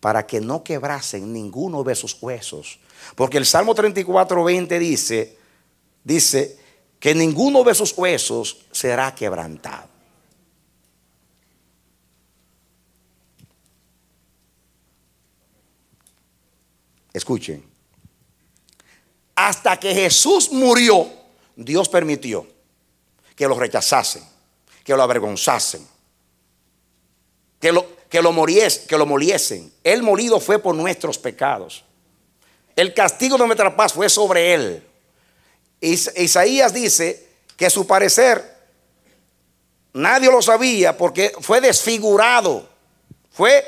para que no quebrasen ninguno de esos huesos. Porque el Salmo treinta y cuatro, veinte dice, dice, que ninguno de sus huesos será quebrantado. Escuchen. Hasta que Jesús murió, Dios permitió que lo rechazasen, que lo avergonzasen, que lo, que lo, moriese, que lo moliesen. Él molido fue por nuestros pecados. El castigo de nuestra paz fue sobre él. Isaías dice que su parecer nadie lo sabía porque fue desfigurado. Fue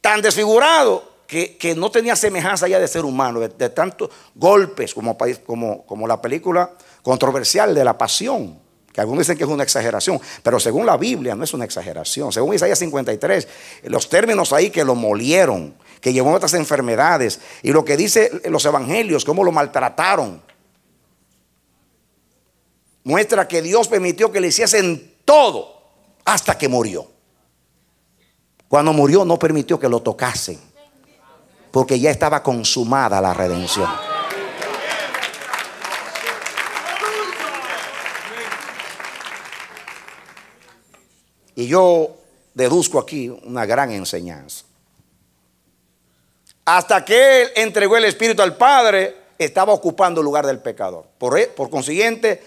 tan desfigurado que, que no tenía semejanza ya de ser humano, de, de tantos golpes como, como, como la película, controversial de la pasión, que algunos dicen que es una exageración, pero según la Biblia no es una exageración. Según Isaías cincuenta y tres, los términos ahí que lo molieron, que llevó a otras enfermedades, y lo que dice los evangelios, cómo lo maltrataron, muestra que Dios permitió que le hiciesen todo hasta que murió. Cuando murió no permitió que lo tocasen, porque ya estaba consumada la redención. Y yo deduzco aquí una gran enseñanza. Hasta que Él entregó el Espíritu al Padre, estaba ocupando el lugar del pecador. Por, él, por consiguiente,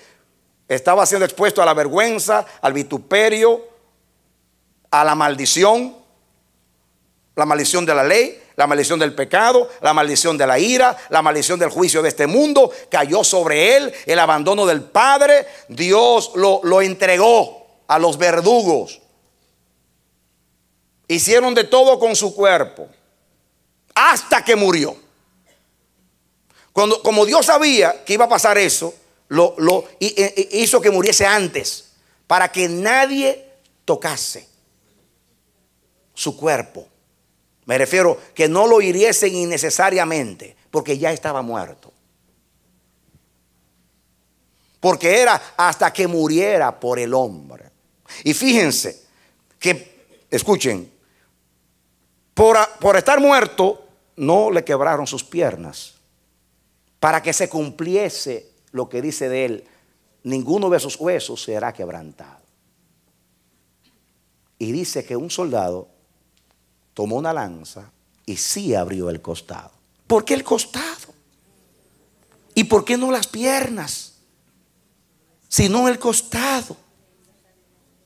estaba siendo expuesto a la vergüenza, al vituperio, a la maldición, la maldición de la ley, la maldición del pecado, la maldición de la ira, la maldición del juicio de este mundo. Cayó sobre él el abandono del Padre. Dios lo, lo entregó a los verdugos. Hicieron de todo con su cuerpo hasta que murió. Cuando, como Dios sabía que iba a pasar eso, lo, lo hizo que muriese antes, para que nadie tocase su cuerpo. Me refiero que no lo hiriesen innecesariamente, porque ya estaba muerto. Porque era hasta que muriera por el hombre. Y fíjense que, escuchen, por, por estar muerto no le quebraron sus piernas, para que se cumpliese lo que dice de él: ninguno de sus huesos será quebrantado. Y dice que un soldado tomó una lanza y sí abrió el costado. ¿Por qué el costado? ¿Y por qué no las piernas? Sino el costado.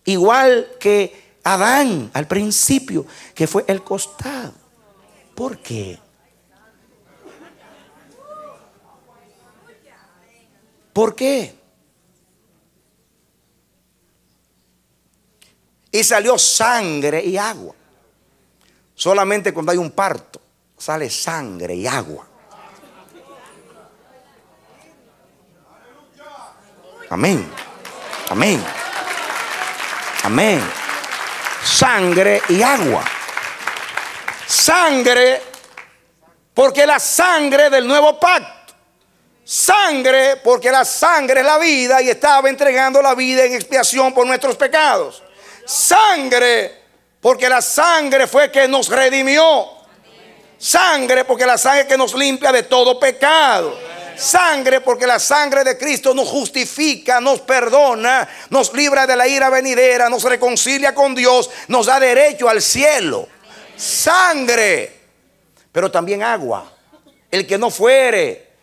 Igual que Adán al principio, que fue el costado. ¿Por qué? ¿Por qué? Y salió sangre y agua. Solamente cuando hay un parto sale sangre y agua. Amén. Amén. Amén. Sangre y agua. Sangre, porque la sangre del nuevo pacto. Sangre, porque la sangre es la vida, y estaba entregando la vida en expiación por nuestros pecados. Sangre, porque la sangre fue que nos redimió. Sangre, porque la sangre que nos limpia de todo pecado. Sangre, porque la sangre de Cristo nos justifica, nos perdona, nos libra de la ira venidera, nos reconcilia con Dios, nos da derecho al cielo. Sangre, pero también agua. El que no fuere,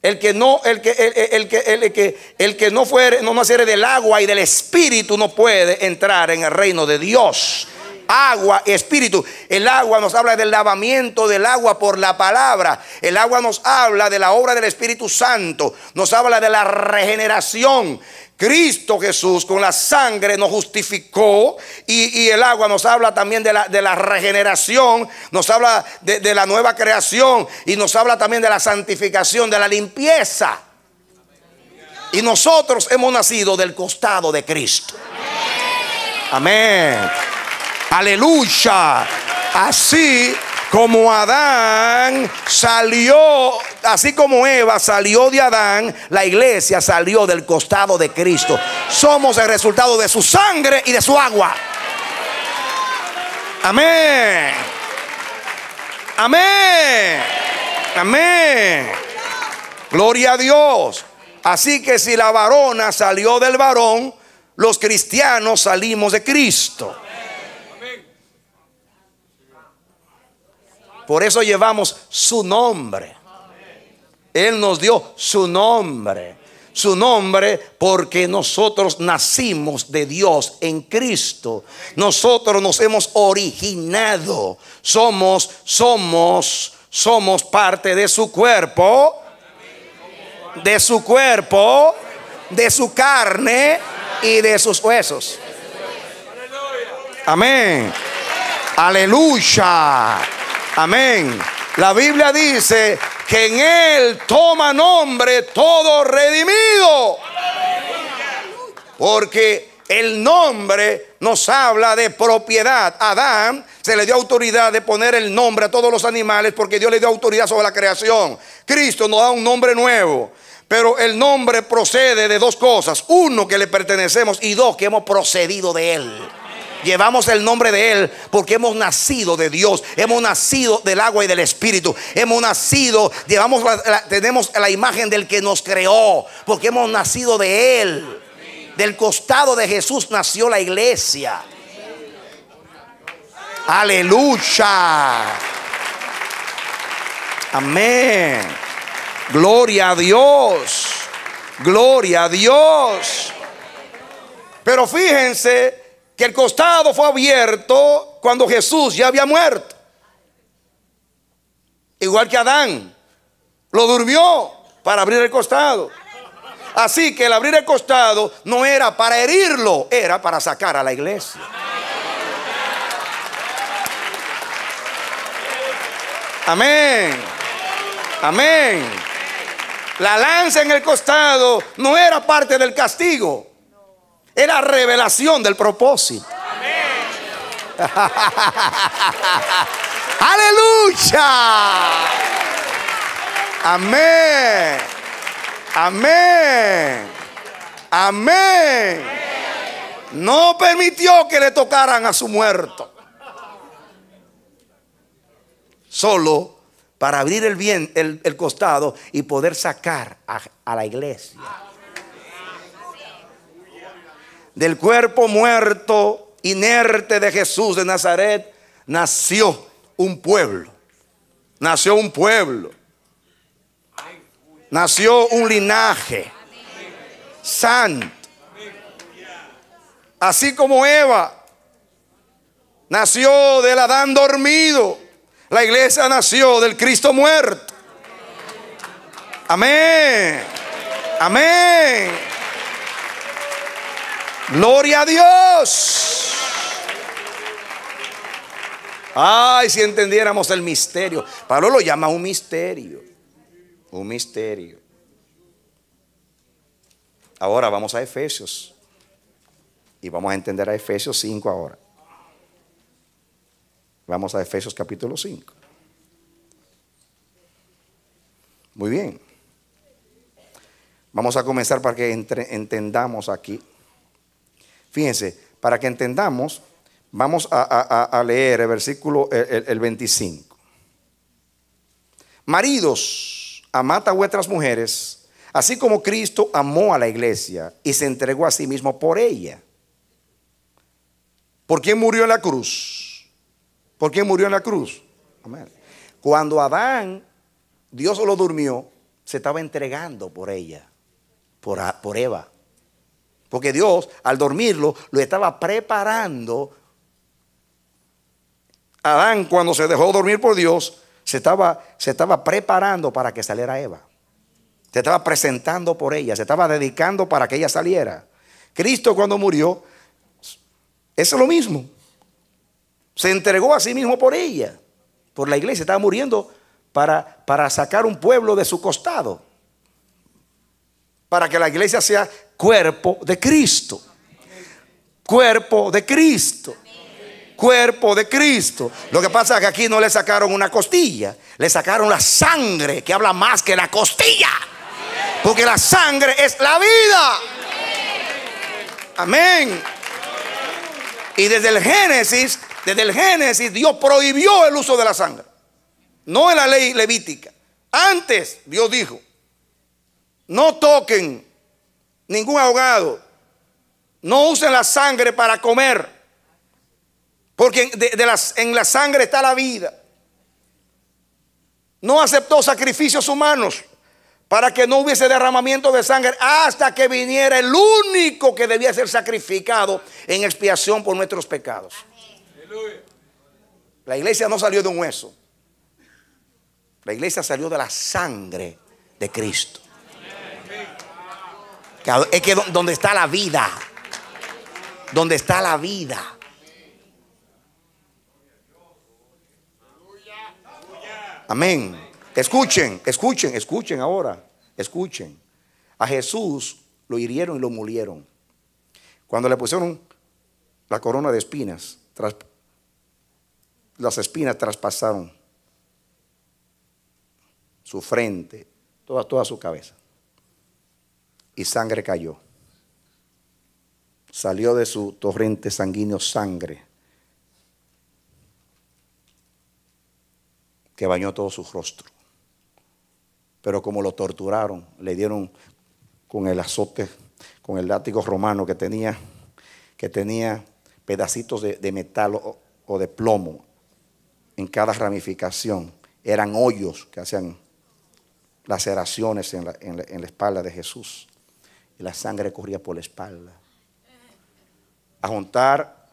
el que no, el que, el, el, el que, el que, el que no fuere, no naciere del agua y del espíritu, no puede entrar en el reino de Dios. Agua, espíritu. El agua nos habla del lavamiento del agua por la palabra. El agua nos habla de la obra del Espíritu Santo. Nos habla de la regeneración. Cristo Jesús con la sangre nos justificó. Y, y el agua nos habla también de la, de la regeneración. Nos habla de, de la nueva creación. Y nos habla también de la santificación, de la limpieza. Y nosotros hemos nacido del costado de Cristo. Amén. Aleluya. Así como Adán salió, así como Eva salió de Adán, la iglesia salió del costado de Cristo. Somos el resultado de su sangre y de su agua. Amén. Amén. Amén. Gloria a Dios. Así que si la varona salió del varón, los cristianos salimos de Cristo. Por eso llevamos su nombre. Él nos dio su nombre. Su nombre, porque nosotros nacimos de Dios en Cristo. Nosotros nos hemos originado. Somos, somos, somos parte de su cuerpo. De su cuerpo, de su carne y de sus huesos. Amén. Aleluya. Amén. La Biblia dice que en Él toma nombre todo redimido. porque el nombre nos habla de propiedad. Adán se le dio autoridad de poner el nombre a todos los animales porque Dios le dio autoridad sobre la creación. Cristo nos da un nombre nuevo, pero el nombre procede de dos cosas: uno, que le pertenecemos, y dos, que hemos procedido de él. Llevamos el nombre de él porque hemos nacido de Dios, hemos nacido del agua y del Espíritu, hemos nacido, llevamos la, la, tenemos la imagen del que nos creó, porque hemos nacido de él. Del costado de Jesús nació la iglesia. Aleluya. Amén. Gloria a Dios. Gloria a Dios. Pero fíjense que el costado fue abierto cuando Jesús ya había muerto. Igual que Adán, lo durmió para abrir el costado. Así que el abrir el costado no era para herirlo, era para sacar a la iglesia. Amén. Amén. La lanza en el costado no era parte del castigo, era revelación del propósito. Amén. Aleluya. Amén. Amén. Amén. No permitió que le tocaran a su muerto, solo para abrir el, bien, el, el costado y poder sacar a, a la iglesia del cuerpo muerto, inerte de Jesús de Nazaret. Nació un pueblo. Nació un pueblo. Nació un linaje santo. Así como Eva nació del Adán dormido, la iglesia nació del Cristo muerto. Amén. Amén. Gloria a Dios. Ay, si entendiéramos el misterio. Pablo lo llama un misterio. Un misterio. Ahora vamos a Efesios. Y vamos a entender a Efesios cinco ahora. Vamos a Efesios capítulo cinco. Muy bien. Vamos a comenzar para que entre, entendamos aquí. Fíjense, para que entendamos, vamos a, a, a leer el versículo el, el veinticinco. Maridos, amad a vuestras mujeres, así como Cristo amó a la iglesia y se entregó a sí mismo por ella. ¿Por qué murió en la cruz? ¿Por qué murió en la cruz? Amén. Cuando Adán, Dios lo durmió, se estaba entregando por ella, por, por Eva. Porque Dios, al dormirlo, lo estaba preparando. Adán, cuando se dejó dormir por Dios, Se estaba, se estaba preparando para que saliera Eva. Se estaba presentando por ella. Se estaba dedicando para que ella saliera. Cristo, cuando murió, es lo mismo. Se entregó a sí mismo por ella, por la iglesia. Estaba muriendo para, para sacar un pueblo de su costado, para que la iglesia sea cuerpo de Cristo. Cuerpo de Cristo. Cuerpo de Cristo. Lo que pasa es que aquí no le sacaron una costilla, le sacaron la sangre, que habla más que la costilla, porque la sangre es la vida. Amén. Y desde el Génesis, desde el Génesis Dios prohibió el uso de la sangre. No en la ley levítica. Antes Dios dijo: no toquen ningún ahogado, no usen la sangre para comer, porque de, de las, en la sangre está la vida. No aceptó sacrificios humanos para que no hubiese derramamiento de sangre, hasta que viniera el único que debía ser sacrificado en expiación por nuestros pecados. La iglesia no salió de un hueso. La iglesia salió de la sangre de Cristo, que es que donde está la vida, donde está la vida. Amén. Escuchen, escuchen, escuchen ahora. Escuchen. A Jesús lo hirieron y lo molieron. Cuando le pusieron la corona de espinas, tras, las espinas traspasaron su frente, toda, toda su cabeza, y sangre cayó. Salió de su torrente sanguíneo sangre que bañó todo su rostro. Pero como lo torturaron, le dieron con el azote, con el látigo romano que tenía, que tenía pedacitos de, de metal o, o de plomo en cada ramificación. Eran hoyos que hacían laceraciones en la, en la, en la espalda de Jesús. Y la sangre corría por la espalda. A juntar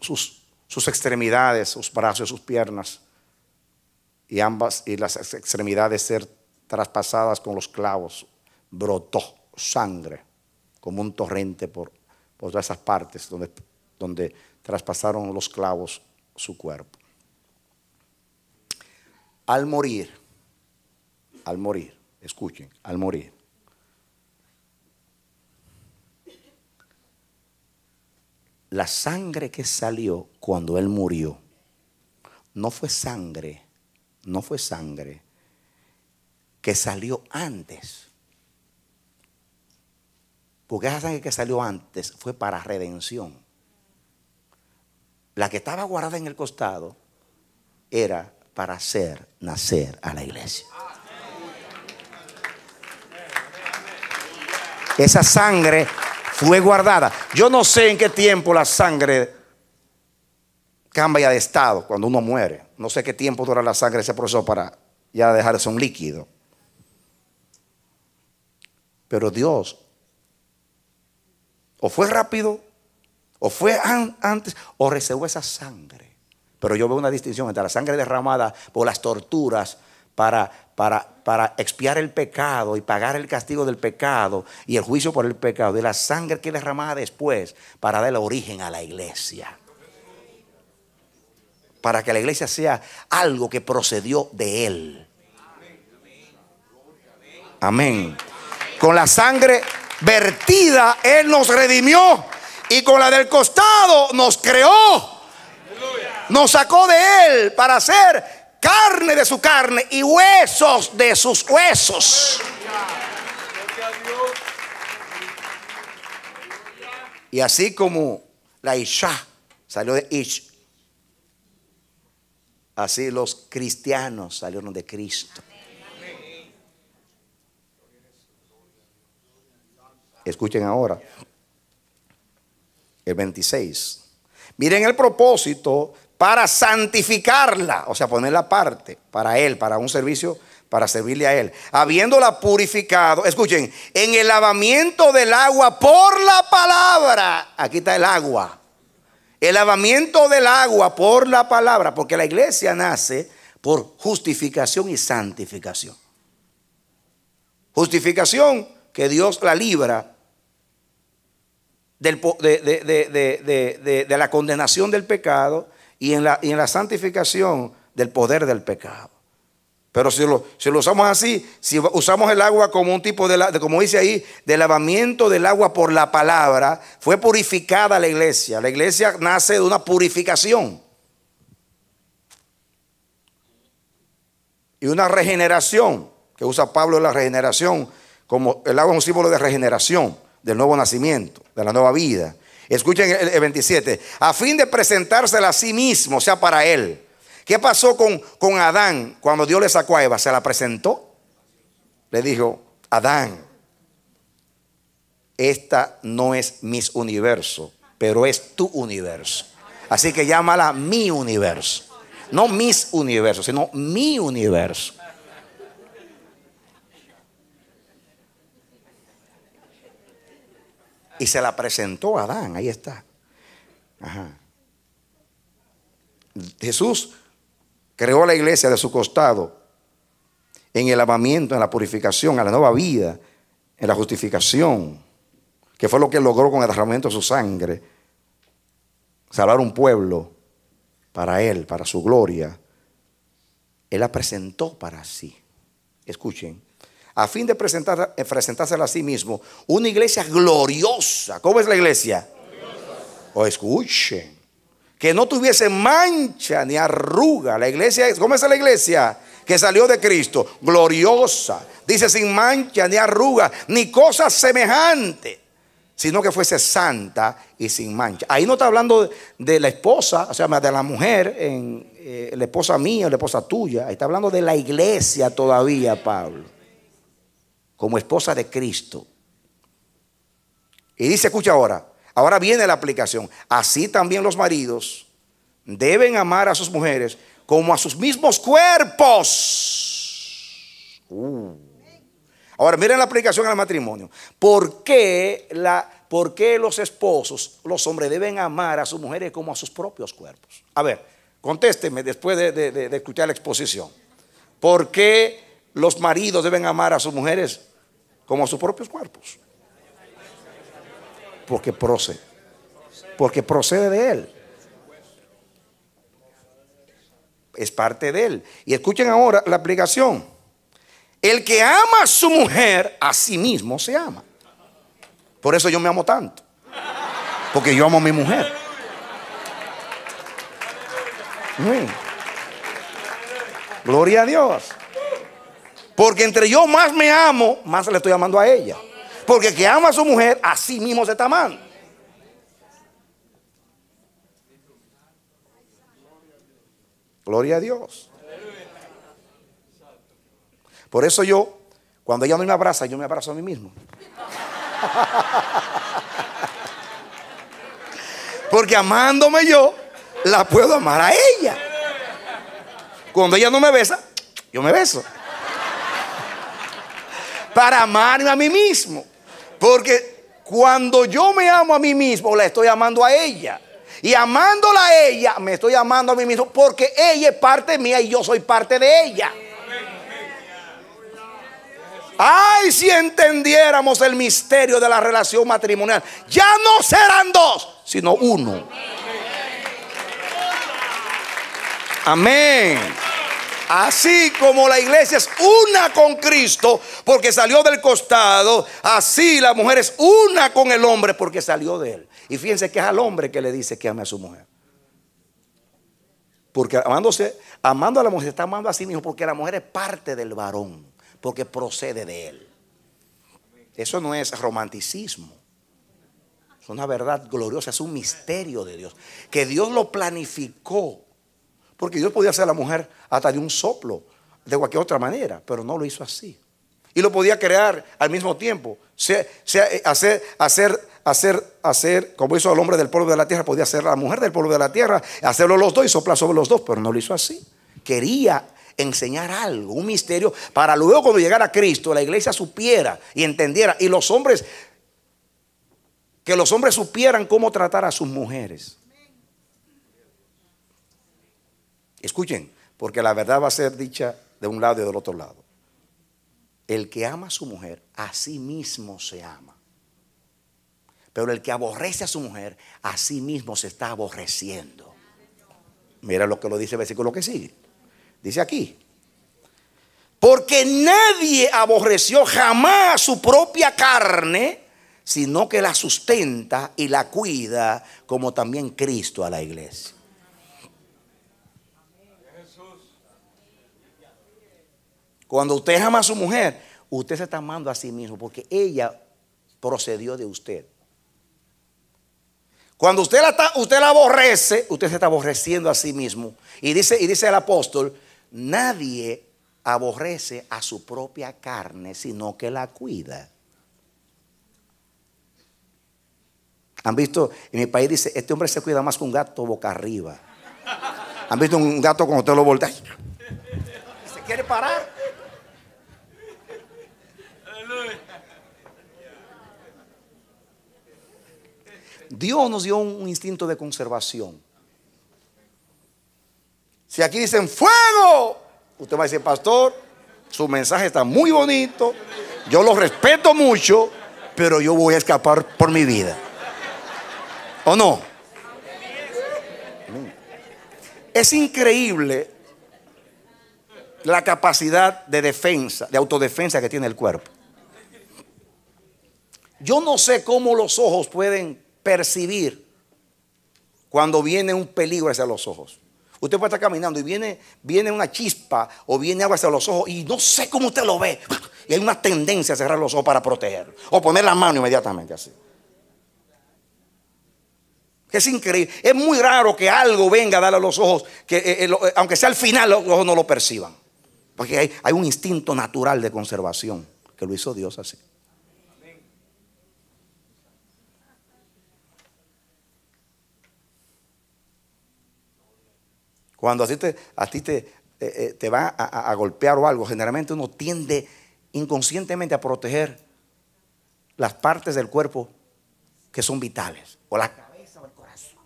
sus, sus extremidades, sus brazos, sus piernas, y ambas y las extremidades ser traspasadas con los clavos. Brotó sangre como un torrente por, por todas esas partes donde, donde traspasaron los clavos su cuerpo. Al morir, al morir, escuchen, al morir, la sangre que salió cuando él murió no fue sangre, no fue sangre que salió antes. Porque esa sangre que salió antes fue para redención. La que estaba guardada en el costado era para hacer nacer a la iglesia. Esa sangre fue guardada. Yo no sé en qué tiempo la sangre cambia de estado cuando uno muere. No sé qué tiempo dura la sangre ese proceso para ya dejarse un líquido. Pero Dios, o fue rápido, o fue an antes, o reservó esa sangre. Pero yo veo una distinción entre la sangre derramada por las torturas para, para, para expiar el pecado y pagar el castigo del pecado y el juicio por el pecado, y la sangre que derramada después para darle origen a la iglesia, para que la iglesia sea algo que procedió de él. Amén. Con la sangre vertida él nos redimió, y con la del costado nos creó, nos sacó de él para ser carne de su carne y huesos de sus huesos. Y así como la Isha salió de Ish, así los cristianos salieron de Cristo. Escuchen ahora el veintiséis. Miren el propósito. Para santificarla, o sea, ponerla aparte para él, para un servicio, para servirle a él, habiéndola purificado, escuchen, en el lavamiento del agua por la palabra. Aquí está el agua, el lavamiento del agua por la palabra, porque la iglesia nace por justificación y santificación. Justificación que Dios la libra del, de, de, de, de, de, de, de la condenación del pecado. Y en, la, y en la santificación del poder del pecado. Pero si lo, si lo usamos así, si usamos el agua como un tipo de, la, de, como dice ahí, de lavamiento del agua por la palabra, fue purificada la iglesia. La iglesia nace de una purificación y una regeneración, que usa Pablo la regeneración, como el agua es un símbolo de regeneración, del nuevo nacimiento, de la nueva vida. Escuchen el veintisiete. A fin de presentársela a sí mismo, o sea, para él. ¿Qué pasó con, con Adán cuando Dios le sacó a Eva? ¿Se la presentó? Le dijo: Adán, esta no es mis universo, pero es tu universo. Así que llámala mi universo. No mis universos, sino mi universo. Y se la presentó a Adán, ahí está. Ajá. Jesús creó la iglesia de su costado en el lavamiento, en la purificación, a la nueva vida, en la justificación, que fue lo que logró con el derramamiento de su sangre, salvar un pueblo para él, para su gloria. Él la presentó para sí. Escuchen. A fin de presentar, presentársela a sí mismo, una iglesia gloriosa. ¿Cómo es la iglesia? o escuchen, que no tuviese mancha ni arruga. La iglesia, ¿cómo es la iglesia que salió de Cristo? Gloriosa, dice, sin mancha, ni arruga, ni cosa semejante, sino que fuese santa y sin mancha. Ahí no está hablando de la esposa, o sea, de la mujer, en, eh, la esposa mía, la esposa tuya. Ahí está hablando de la iglesia todavía, Pablo, como esposa de Cristo. Y dice, escucha ahora, ahora viene la aplicación. Así también los maridos deben amar a sus mujeres como a sus mismos cuerpos. Uh. Ahora miren la aplicación al matrimonio. ¿Por qué, la, ¿Por qué los esposos, los hombres deben amar a sus mujeres como a sus propios cuerpos? A ver, contésteme después de, de, de, de escuchar la exposición. ¿Por qué los maridos deben amar a sus mujeres como a sus propios cuerpos? Porque procede, porque procede de él, es parte de él. Y escuchen ahora la aplicación: el que ama a su mujer, a sí mismo se ama. Por eso yo me amo tanto, porque yo amo a mi mujer. mm. Gloria a Dios. Porque entre yo más me amo, más le estoy amando a ella. Porque el que ama a su mujer, a sí mismo se está amando. Gloria a Dios. Por eso yo, cuando ella no me abraza, yo me abrazo a mí mismo. Porque amándome yo, la puedo amar a ella. Cuando ella no me besa, yo me beso. Para amarme a mí mismo. Porque cuando yo me amo a mí mismo, la estoy amando a ella. Y amándola a ella, me estoy amando a mí mismo, porque ella es parte mía y yo soy parte de ella. Ay, si entendiéramos el misterio de la relación matrimonial, ya no serán dos, sino uno. Amén. Así como la iglesia es una con Cristo porque salió del costado, así la mujer es una con el hombre porque salió de él. Y fíjense que es al hombre que le dice que ame a su mujer. Porque amándose, amando a la mujer, se está amando a sí mismo, porque la mujer es parte del varón, porque procede de él. Eso no es romanticismo. Es una verdad gloriosa, es un misterio de Dios, que Dios lo planificó. Porque Dios podía hacer a la mujer hasta de un soplo, de cualquier otra manera, pero no lo hizo así. Y lo podía crear al mismo tiempo. Se, se, hacer, hacer, hacer, hacer, como hizo el hombre del pueblo de la tierra, podía hacer a la mujer del pueblo de la tierra, hacerlo los dos y soplar sobre los dos, pero no lo hizo así. Quería enseñar algo, un misterio, para luego cuando llegara Cristo, la iglesia supiera y entendiera, y los hombres, que los hombres supieran cómo tratar a sus mujeres. Escuchen, porque la verdad va a ser dicha de un lado y del otro lado. El que ama a su mujer, a sí mismo se ama. Pero el que aborrece a su mujer, a sí mismo se está aborreciendo. Mira lo que lo dice el versículo que sigue. Dice aquí: porque nadie aborreció jamás su propia carne, sino que la sustenta y la cuida, como también Cristo a la iglesia. Cuando usted ama a su mujer, usted se está amando a sí mismo, porque ella procedió de usted. Cuando usted la, está, usted la aborrece, usted se está aborreciendo a sí mismo. Y dice, y dice el apóstol, nadie aborrece a su propia carne, sino que la cuida. ¿Han visto? En mi país dice, este hombre se cuida más que un gato boca arriba. ¿Han visto un gato cuando usted lo voltea? ¿Se quiere parar? Dios nos dio un instinto de conservación. Si aquí dicen fuego, usted va a decir, pastor, su mensaje está muy bonito, yo lo respeto mucho, pero yo voy a escapar por mi vida. ¿O no? Es increíble la capacidad de defensa, de autodefensa que tiene el cuerpo. Yo no sé cómo los ojos pueden percibir cuando viene un peligro hacia los ojos. Usted puede estar caminando y viene, viene una chispa o viene agua hacia los ojos y no sé cómo usted lo ve. Y hay una tendencia a cerrar los ojos para protegerlo o poner la mano inmediatamente así. Es increíble. Es muy raro que algo venga a darle a los ojos, que eh, eh, lo, eh, aunque sea al final los ojos no lo perciban. Porque hay, hay un instinto natural de conservación que lo hizo Dios así. Cuando a ti te, a ti te, eh, te va a, a golpear o algo, generalmente uno tiende inconscientemente a proteger las partes del cuerpo que son vitales, o la cabeza o el corazón.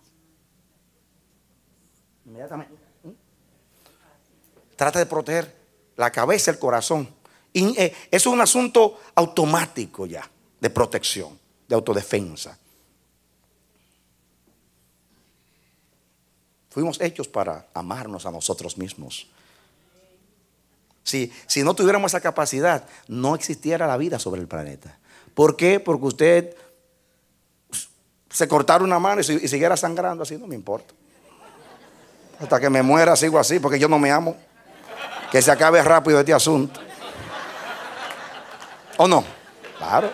Inmediatamente. Trata de proteger la cabeza, el corazón. Y, eh, eso es un asunto automático ya, de protección, de autodefensa. Fuimos hechos para amarnos a nosotros mismos. Si, si no tuviéramos esa capacidad, no existiera la vida sobre el planeta. ¿Por qué? Porque usted se cortara una mano y, y siguiera sangrando así, no me importa. Hasta que me muera sigo así, porque yo no me amo. Que se acabe rápido este asunto. ¿O no? Claro.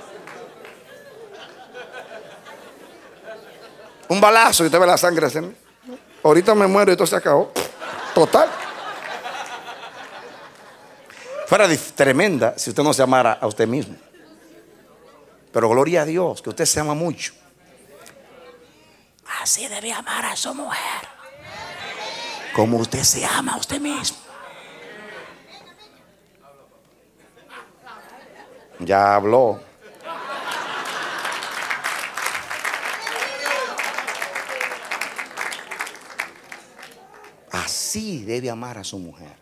Un balazo y usted ve la sangre así. Ahorita me muero y todo se acabó. Total. Fuera tremenda si usted no se amara a usted mismo. Pero gloria a Dios que usted se ama mucho. Así debe amar a su mujer, como usted se ama a usted mismo. Ya habló. Así debe amar a su mujer.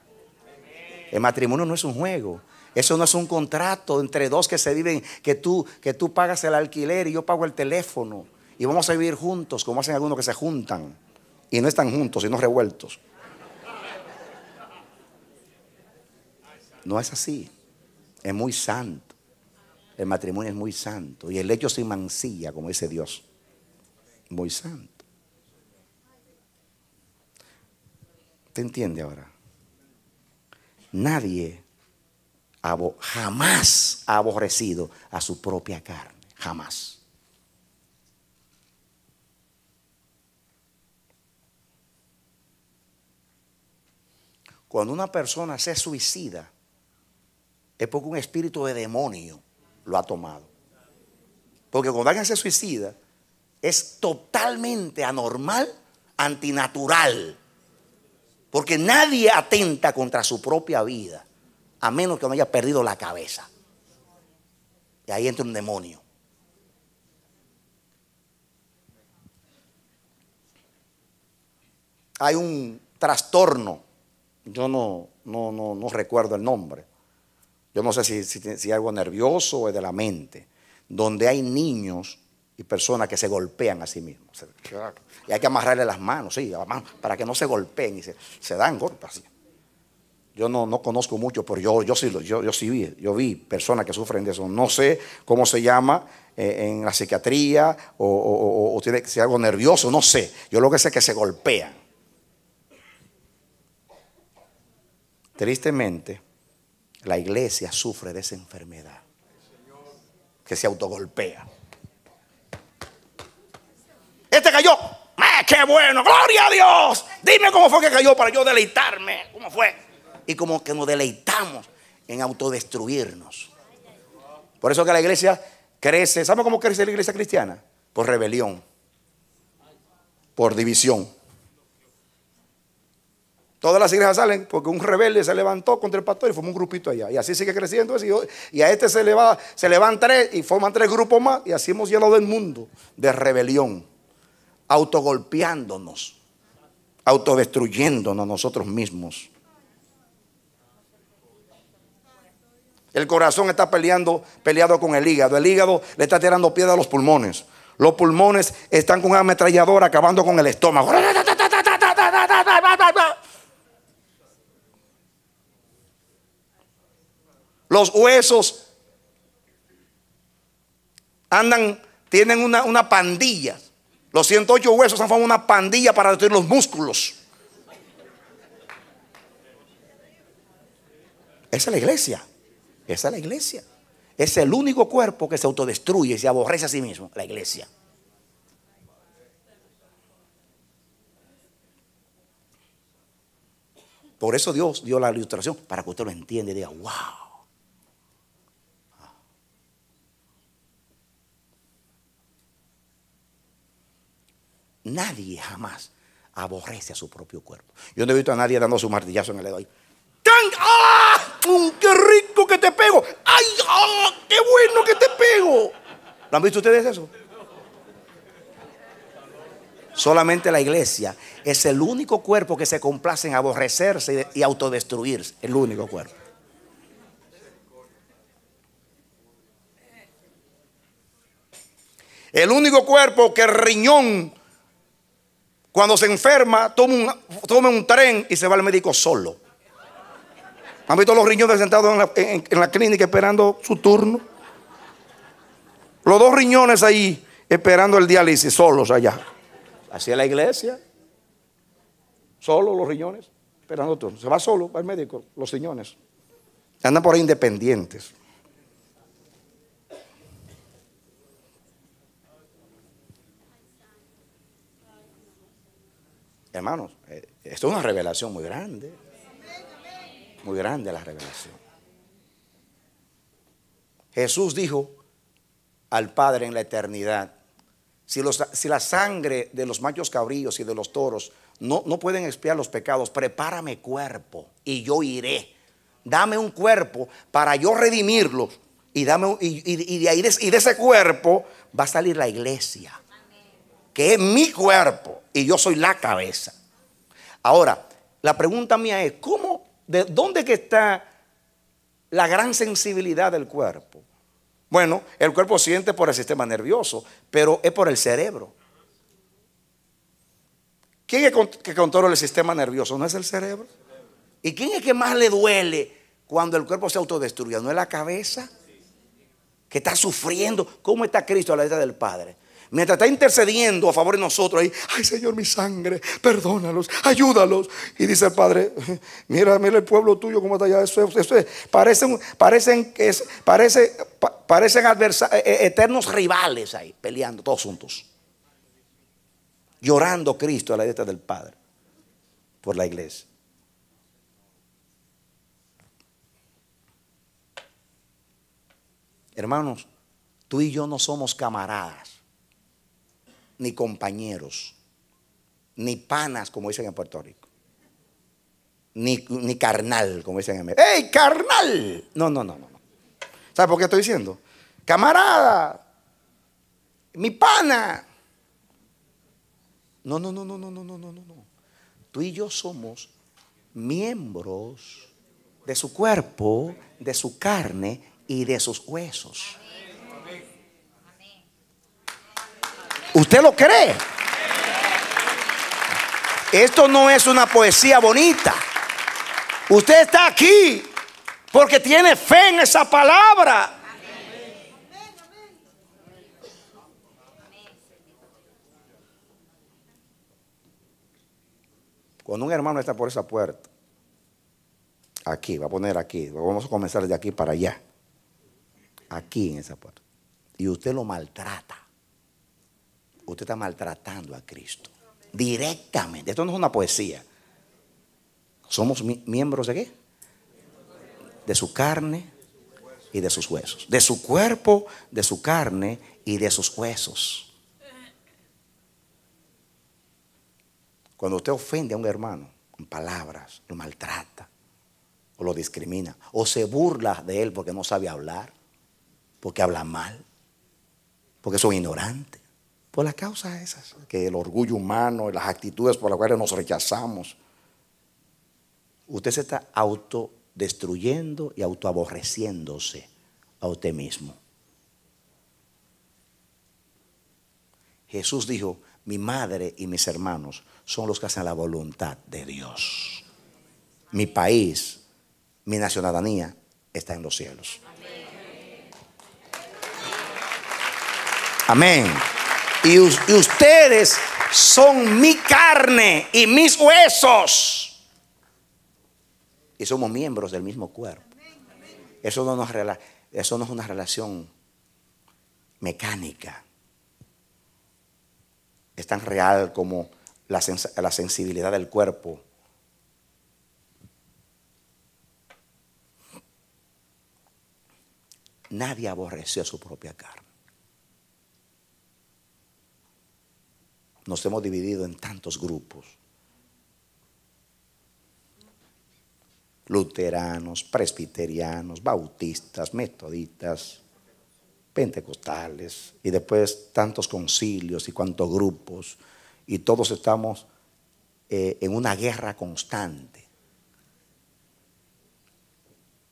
El matrimonio no es un juego. Eso no es un contrato entre dos que se viven, que tú, que tú pagas el alquiler y yo pago el teléfono y vamos a vivir juntos, como hacen algunos que se juntan y no están juntos, sino revueltos. No es así. Es muy santo. El matrimonio es muy santo. Y el hecho se mancilla, como dice Dios. Muy santo. ¿Se entiende ahora? Nadie abo, jamás ha aborrecido a su propia carne, jamás. Cuando una persona se suicida es porque un espíritu de demonio lo ha tomado. Porque cuando alguien se suicida es totalmente anormal, antinatural. Porque nadie atenta contra su propia vida, a menos que no haya perdido la cabeza. Y ahí entra un demonio. Hay un trastorno, yo no, no, no, no recuerdo el nombre. Yo no sé si, si, si algo nervioso o es de la mente, donde hay niños y personas que se golpean a sí mismos. Y hay que amarrarle las manos, sí, para que no se golpeen y se, se dan golpes. Yo no, no conozco mucho, pero yo, yo, sí, yo, yo sí vi, yo vi personas que sufren de eso. No sé cómo se llama eh, en la psiquiatría o, o, o, o tiene que ser algo nervioso, no sé. Yo lo que sé es que se golpean. Tristemente, la iglesia sufre de esa enfermedad, que se autogolpea. Este cayó. ¡Qué bueno! ¡Gloria a Dios! Dime cómo fue que cayó para yo deleitarme. ¿Cómo fue? Y como que nos deleitamos en autodestruirnos. Por eso que la iglesia crece. ¿Saben cómo crece la iglesia cristiana? Por rebelión. Por división. Todas las iglesias salen porque un rebelde se levantó contra el pastor y formó un grupito allá. Y así sigue creciendo. Y a este se le va, se le van tres y forman tres grupos más. Y así hemos llenado el mundo de rebelión. Autogolpeándonos, autodestruyéndonos nosotros mismos. El corazón está peleando, peleado con el hígado. El hígado le está tirando piedra a los pulmones. Los pulmones están con una ametralladora acabando con el estómago. Los huesos andan, tienen una, una pandilla. Los ciento ocho huesos han formado una pandilla para destruir los músculos. Esa es la iglesia. Esa es la iglesia. Es el único cuerpo que se autodestruye y se aborrece a sí mismo, la iglesia. Por eso Dios dio la ilustración, para que usted lo entienda y diga, wow. Nadie jamás aborrece a su propio cuerpo. Yo no he visto a nadie dando su martillazo en el dedo ahí. ¡Tan! ¡Ah! ¡Qué rico que te pego! ¡Ay! ¡Ah! ¡Qué bueno que te pego! ¿Lo han visto ustedes eso? Solamente la iglesia es el único cuerpo que se complace en aborrecerse y autodestruirse. El único cuerpo. El único cuerpo que el riñón, cuando se enferma, toma un, toma un tren y se va al médico solo. ¿Han visto los riñones sentados en la, en, en la clínica esperando su turno? Los dos riñones ahí esperando el diálisis solos allá. Así es la iglesia. Solo los riñones. Esperando turno. Se va solo, va al médico. Los riñones andan por ahí independientes. Hermanos, esto es una revelación muy grande. Muy grande la revelación. Jesús dijo al Padre en la eternidad: Si, los, si la sangre de los machos cabríos y de los toros no, no pueden expiar los pecados, prepárame cuerpo y yo iré. Dame un cuerpo para yo redimirlo. Y, dame, y, y, y, de ahí, y de ese cuerpo va a salir la iglesia, que es mi cuerpo y yo soy la cabeza. Ahora, la pregunta mía es, ¿cómo, de dónde que está la gran sensibilidad del cuerpo? Bueno, el cuerpo siente por el sistema nervioso, pero es por el cerebro. ¿Quién es que controla el sistema nervioso? ¿No es el cerebro? ¿Y quién es que más le duele cuando el cuerpo se autodestruye? ¿No es la cabeza? Que está sufriendo. ¿Cómo está Cristo a la derecha del Padre? Mientras está intercediendo a favor de nosotros ahí, ay Señor, mi sangre, perdónalos, ayúdalos. Y dice el Padre, mira, mira el pueblo tuyo como está allá. Eso es, eso es. Parecen, parecen, es, parece, pa, parecen eternos rivales ahí, peleando todos juntos. Llorando Cristo a la diestra del Padre por la iglesia. Hermanos, tú y yo no somos camaradas, ni compañeros, ni panas, como dicen en Puerto Rico, ni, ni carnal, como dicen en México. ¡Ey, carnal! No, no, no, no. ¿Sabes por qué estoy diciendo? Camarada, mi pana. No, no, no, no, no, no, no, no, no. Tú y yo somos miembros de su cuerpo, de su carne y de sus huesos. ¿Usted lo cree? Esto no es una poesía bonita. Usted está aquí porque tiene fe en esa palabra. Cuando un hermano está por esa puerta, aquí, va a poner aquí, vamos a comenzar de aquí para allá, aquí en esa puerta, y usted lo maltrata, usted está maltratando a Cristo directamente. Esto no es una poesía. Somos miembros de ¿qué? De su carne y de sus huesos. De su cuerpo, de su carne y de sus huesos. Cuando usted ofende a un hermano con palabras, lo maltrata o lo discrimina o se burla de él porque no sabe hablar, porque habla mal, porque son ignorantes. Por las causas esas, que el orgullo humano, las actitudes por las cuales nos rechazamos, usted se está autodestruyendo y autoaborreciéndose a usted mismo. Jesús dijo: mi madre y mis hermanos son los que hacen la voluntad de Dios. Mi país, mi nacionalidad está en los cielos. Amén. Amén. Y, y ustedes son mi carne y mis huesos. Y somos miembros del mismo cuerpo. Eso no, nos, eso no es una relación mecánica. Es tan real como la, sens la sensibilidad del cuerpo. Nadie aborreció su propia carne. Nos hemos dividido en tantos grupos. Luteranos, presbiterianos, bautistas, metodistas, pentecostales, y después tantos concilios y cuantos grupos. Y todos estamos eh, en una guerra constante.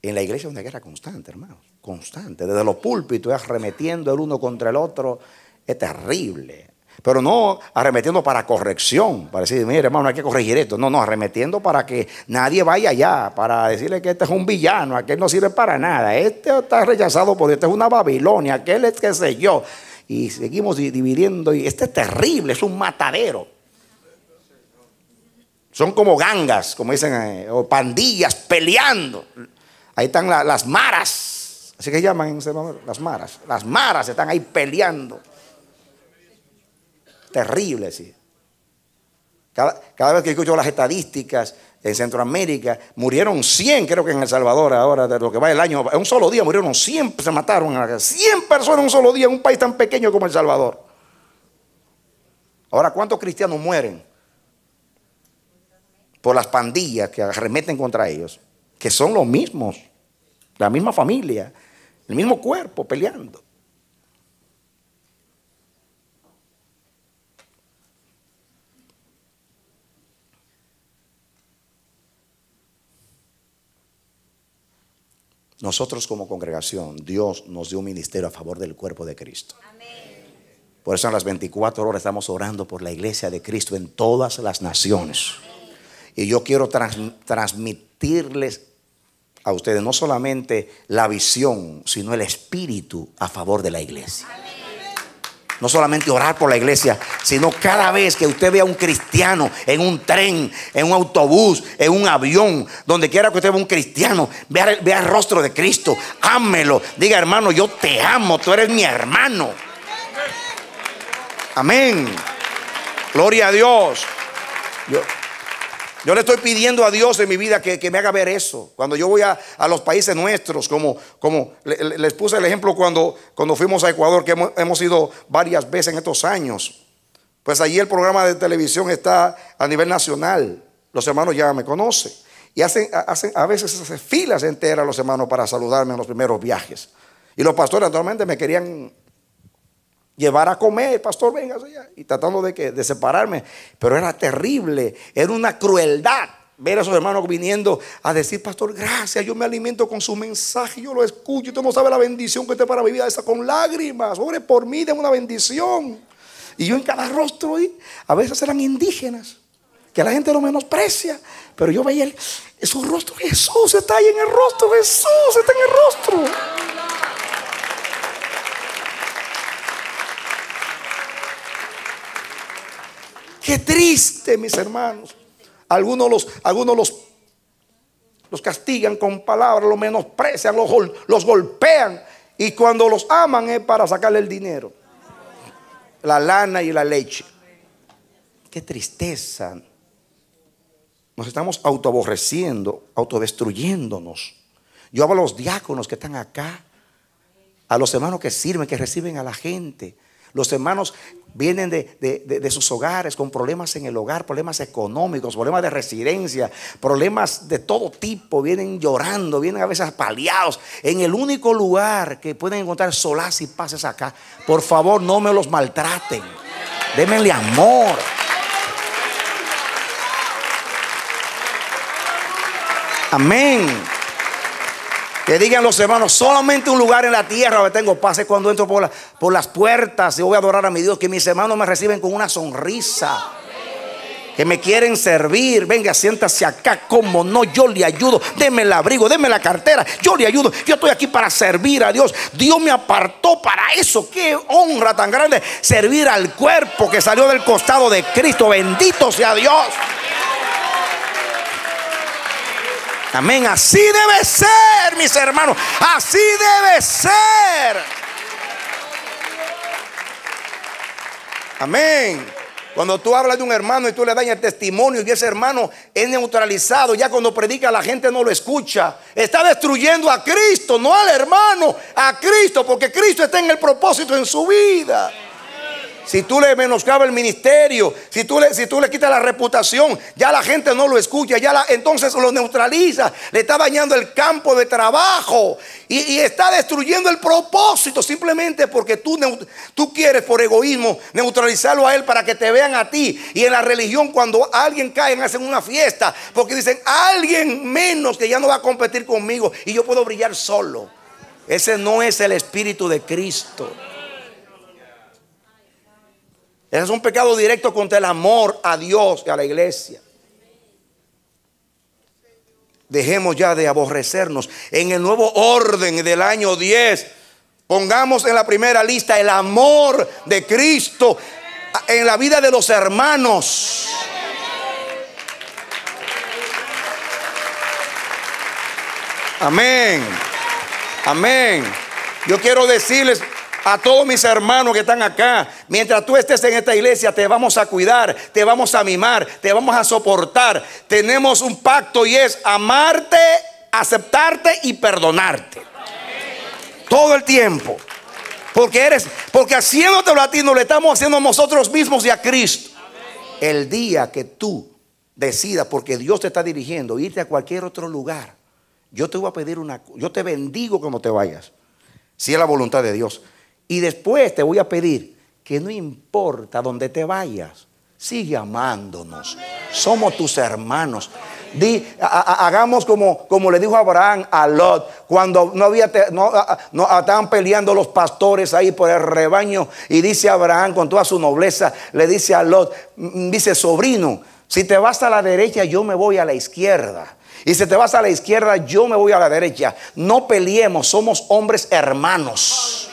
En la iglesia es una guerra constante, hermanos, constante. Desde los púlpitos, arremetiendo el uno contra el otro. Es terrible. Pero no arremetiendo para corrección, para decir, mire hermano, hay que corregir esto. No, no, arremetiendo para que nadie vaya allá, para decirle que este es un villano, aquel no sirve para nada, este está rechazado por este es una Babilonia, aquel es qué sé yo. Y seguimos dividiendo, y este es terrible, es un matadero. Son como gangas, como dicen, eh, o pandillas peleando. Ahí están la, las maras, así que llaman las maras. Las maras están ahí peleando. Terrible, sí. Cada, cada vez que escucho las estadísticas en Centroamérica, murieron cien, creo que en El Salvador ahora, de lo que va el año, en un solo día murieron cien, se mataron a cien personas en un solo día en un país tan pequeño como El Salvador. Ahora, ¿cuántos cristianos mueren por las pandillas que arremeten contra ellos? Que son los mismos, la misma familia, el mismo cuerpo peleando. Nosotros como congregación, Dios nos dio un ministerio a favor del cuerpo de Cristo. Amén. Por eso en las veinticuatro horas estamos orando por la iglesia de Cristo en todas las naciones. Amén. Y yo quiero trans, transmitirles a ustedes no solamente la visión, sino el espíritu a favor de la iglesia. Amén. No solamente orar por la iglesia, sino cada vez que usted vea a un cristiano en un tren, en un autobús, en un avión, donde quiera que usted vea un cristiano, vea, vea el rostro de Cristo, ámelo, diga hermano, yo te amo, tú eres mi hermano. Amén. Gloria a Dios. Yo, yo le estoy pidiendo a Dios en mi vida que, que me haga ver eso. Cuando yo voy a, a los países nuestros, como, como les puse el ejemplo cuando, cuando fuimos a Ecuador, que hemos, hemos ido varias veces en estos años. Pues allí el programa de televisión está a nivel nacional. Los hermanos ya me conocen. Y hacen, hacen a veces hacen filas enteras los hermanos para saludarme en los primeros viajes. Y los pastores naturalmente me querían llevar a comer, pastor, venga allá. Y tratando de, que, de separarme. Pero era terrible, era una crueldad ver a esos hermanos viniendo a decir, pastor, gracias, yo me alimento con su mensaje, yo lo escucho. Usted no sabe la bendición que usted para mi vida está con lágrimas. Ore por mí, déme una bendición. Y yo en cada rostro, y a veces eran indígenas, que la gente lo menosprecia. Pero yo veía el, su rostro, Jesús está ahí en el rostro, Jesús está en el rostro. Qué triste, mis hermanos. Algunos los, algunos los, los castigan con palabras, los menosprecian, los, los golpean. Y cuando los aman es para sacarle el dinero, la lana y la leche. Qué tristeza. Nos estamos autoaborreciendo, autodestruyéndonos. Yo hablo a los diáconos que están acá, a los hermanos que sirven, que reciben a la gente. Los hermanos vienen de, de, de, de sus hogares con problemas en el hogar, problemas económicos, problemas de residencia, problemas de todo tipo. Vienen llorando, vienen a veces apaleados. En el único lugar que pueden encontrar solaz y paz es acá. Por favor, no me los maltraten. Démenle amor. Amén. Que digan los hermanos, solamente un lugar en la tierra donde tengo paz es cuando entro por, la, por las puertas y voy a adorar a mi Dios. Que mis hermanos me reciben con una sonrisa. que me quieren servir. Venga, siéntase acá, como no, yo le ayudo. Deme el abrigo, deme la cartera, yo le ayudo. Yo estoy aquí para servir a Dios. Dios me apartó para eso. Qué honra tan grande, servir al cuerpo que salió del costado de Cristo. Bendito sea Dios. Amén. Así debe ser, mis hermanos. Así debe ser. Amén. Cuando tú hablas de un hermano y tú le das el testimonio y ese hermano es neutralizado, ya cuando predica la gente no lo escucha. Está destruyendo a Cristo, no al hermano, a Cristo, porque Cristo está en el propósito en su vida. Si tú le menoscabas el ministerio, si tú, le, si tú le quitas la reputación, ya la gente no lo escucha, ya la, entonces lo neutraliza. Le está dañando el campo de trabajo y, y está destruyendo el propósito, simplemente porque tú, tú quieres por egoísmo neutralizarlo a él para que te vean a ti. Y en la religión, cuando alguien cae, hacen una fiesta porque dicen alguien menos que ya no va a competir conmigo y yo puedo brillar solo. Ese no es el espíritu de Cristo. Ese es un pecado directo contra el amor a Dios y a la iglesia. Dejemos ya de aborrecernos. En el nuevo orden del año diez, pongamos en la primera lista el amor de Cristo en la vida de los hermanos. Amén. Amén. Yo quiero decirles a todos mis hermanos que están acá, mientras tú estés en esta iglesia, te vamos a cuidar, te vamos a mimar, te vamos a soportar. Tenemos un pacto y es amarte, aceptarte y perdonarte. Todo el tiempo. Porque eres, porque haciéndotelo a ti, no le estamos haciendo a nosotros mismos y a Cristo. El día que tú decidas, porque Dios te está dirigiendo, irte a cualquier otro lugar, yo te voy a pedir una cosa. Yo te bendigo como te vayas, si es la voluntad de Dios. Y después te voy a pedir que no importa donde te vayas, sigue amándonos. Somos tus hermanos. Di, ha, ha, hagamos como, como le dijo Abraham a Lot, cuando no había no, no, estaban peleando los pastores ahí por el rebaño. Y dice Abraham con toda su nobleza, le dice a Lot, dice: sobrino, si te vas a la derecha, yo me voy a la izquierda. Y si te vas a la izquierda, yo me voy a la derecha. No peleemos, somos hombres hermanos.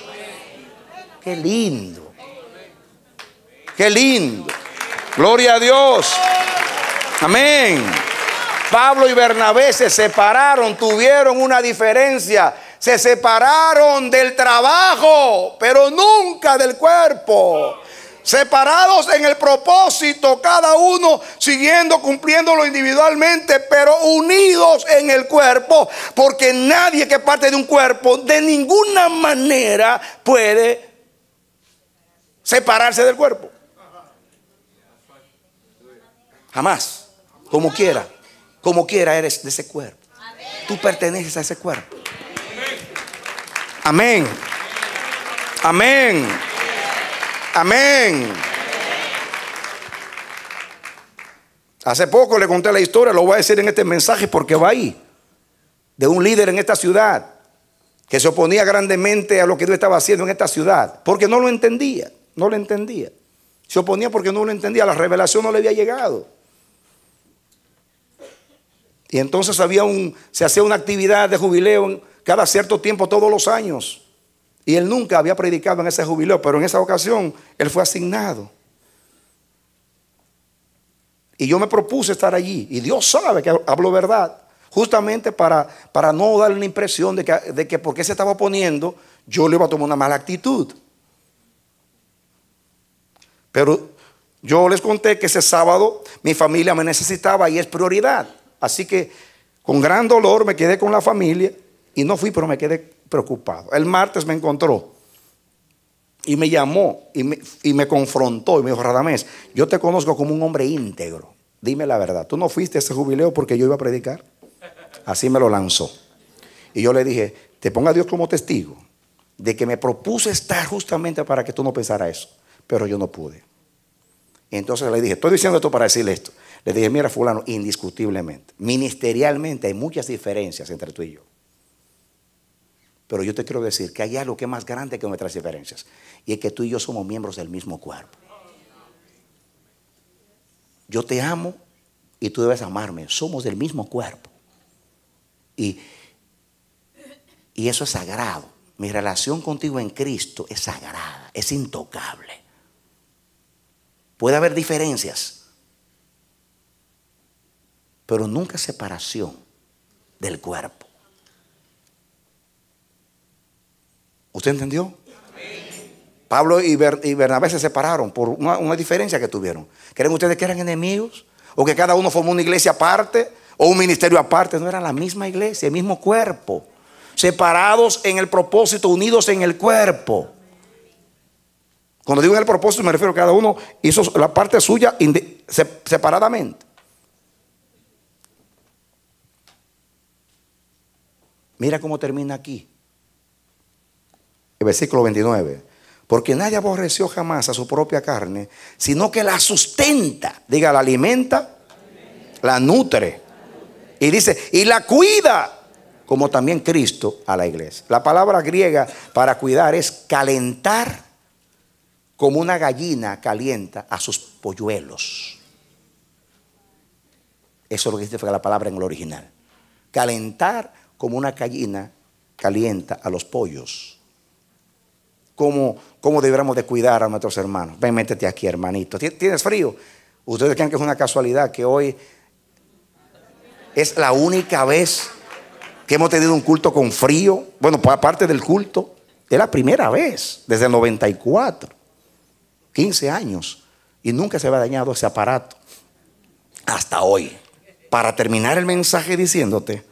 Qué lindo, qué lindo. Gloria a Dios. Amén. Pablo y Bernabé se separaron, tuvieron una diferencia. Se separaron del trabajo, pero nunca del cuerpo. Separados en el propósito, cada uno siguiendo, cumpliéndolo individualmente, pero unidos en el cuerpo, porque nadie que parte de un cuerpo de ninguna manera puede separarse del cuerpo. Jamás. Como quiera, como quiera eres de ese cuerpo. Tú perteneces a ese cuerpo. Amén. Amén. Amén. Hace poco le conté la historia, lo voy a decir en este mensaje porque va ahí, de un líder en esta ciudad que se oponía grandemente a lo que Dios estaba haciendo en esta ciudad, porque no lo entendía, no lo entendía. Se oponía porque no lo entendía, la revelación no le había llegado. Y entonces había un, se hacía una actividad de jubileo cada cierto tiempo, todos los años. Y él nunca había predicado en ese jubileo, pero en esa ocasión él fue asignado. Y yo me propuse estar allí. Y Dios sabe que hablo verdad. Justamente para, para no darle la impresión de que, de que porque se estaba oponiendo, yo le iba a tomar una mala actitud. Pero yo les conté que ese sábado mi familia me necesitaba y es prioridad. Así que con gran dolor me quedé con la familia. Y no fui, pero me quedé preocupado. El martes me encontró y me llamó y me, y me confrontó y me dijo: Radhamés, yo te conozco como un hombre íntegro, dime la verdad, tú no fuiste a ese jubileo porque yo iba a predicar. Así me lo lanzó. Y yo le dije: te pongo a Dios como testigo de que me propuse estar justamente para que tú no pensaras eso, pero yo no pude. Y entonces le dije, estoy diciendo esto para decirle esto, le dije: mira fulano, indiscutiblemente, ministerialmente hay muchas diferencias entre tú y yo, pero yo te quiero decir que hay algo que es más grande que nuestras diferencias, y es que tú y yo somos miembros del mismo cuerpo. Yo te amo y tú debes amarme. Somos del mismo cuerpo. Y, y eso es sagrado. Mi relación contigo en Cristo es sagrada, es intocable. Puede haber diferencias, pero nunca separación del cuerpo. ¿Usted entendió? Pablo y Bernabé se separaron por una, una diferencia que tuvieron. ¿Creen ustedes que eran enemigos? ¿O que cada uno formó una iglesia aparte? ¿O un ministerio aparte? No, era la misma iglesia, el mismo cuerpo. Separados en el propósito, unidos en el cuerpo. Cuando digo en el propósito, me refiero a cada uno hizo la parte suya separadamente. Mira cómo termina aquí el versículo veintinueve. Porque nadie aborreció jamás a su propia carne, sino que la sustenta. Diga, la alimenta, la nutre. Y dice, y la cuida, como también Cristo a la iglesia. La palabra griega para cuidar es calentar, como una gallina calienta a sus polluelos. Eso es lo que dice la palabra en el original. Calentar como una gallina calienta a los pollos. ¿Cómo, cómo deberíamos de cuidar a nuestros hermanos? Ven, métete aquí, hermanito. ¿Tienes frío? ¿Ustedes creen que es una casualidad que hoy es la única vez que hemos tenido un culto con frío? Bueno, aparte del culto, es la primera vez desde el noventa y cuatro. quince años. Y nunca se había dañado ese aparato hasta hoy. Para terminar el mensaje diciéndote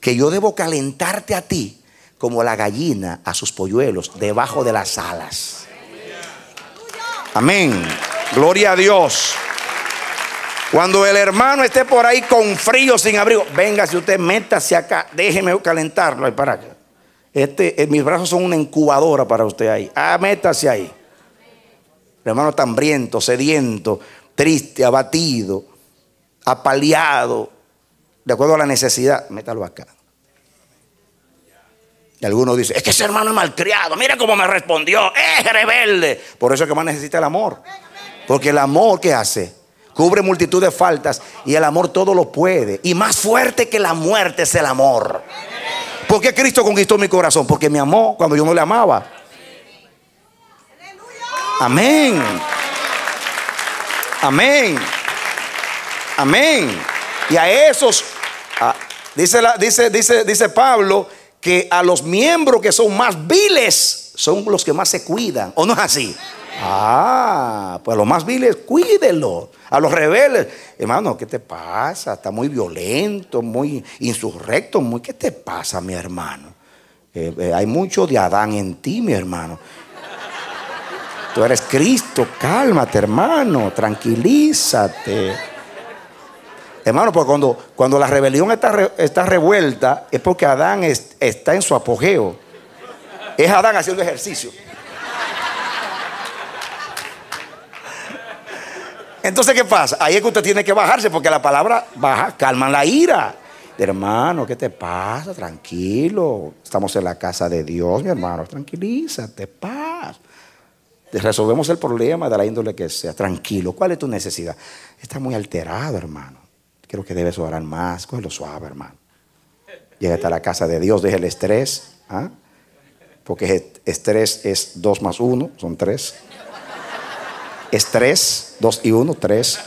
que yo debo calentarte a ti como la gallina a sus polluelos debajo de las alas. Amén. Gloria a Dios. Cuando el hermano esté por ahí con frío, sin abrigo, venga, si usted, métase acá, déjeme calentarlo. Para acá. Este, mis brazos son una incubadora para usted ahí. Ah, métase ahí. El hermano está hambriento, sediento, triste, abatido, apaleado, de acuerdo a la necesidad, métalo acá. Y algunos dicen, es que ese hermano es malcriado, mira cómo me respondió, es rebelde. Por eso es que más necesita el amor. Porque el amor, ¿qué hace? Cubre multitud de faltas, y el amor todo lo puede. Y más fuerte que la muerte es el amor. ¿Por qué Cristo conquistó mi corazón? Porque me amó cuando yo no le amaba. Amén. Amén. Amén. Y a esos, a, dice, la, dice, dice, dice Pablo, que a los miembros que son más viles son los que más se cuidan. ¿O no es así? Ah, pues a los más viles, cuídenlos. A los rebeldes, hermano, ¿qué te pasa? Está muy violento, muy insurrecto, muy, ¿qué te pasa, mi hermano? Eh, eh, hay mucho de Adán en ti, mi hermano. Tú eres Cristo, cálmate, hermano, tranquilízate. Hermano, porque cuando, cuando la rebelión está, re, está revuelta, es porque Adán es, está en su apogeo. Es Adán haciendo ejercicio. Entonces, ¿qué pasa? Ahí es que usted tiene que bajarse, porque la palabra baja, calma la ira. Hermano, ¿qué te pasa? Tranquilo, estamos en la casa de Dios, mi hermano, tranquilízate, paz. Resolvemos el problema de la índole que sea. Tranquilo, ¿cuál es tu necesidad? Está muy alterado, hermano. Creo que debes orar más. Cógelo suave, hermano. Llega a la casa de Dios, deja el estrés, ¿ah? Porque estrés es dos más uno, son tres. Estrés, dos y uno, tres.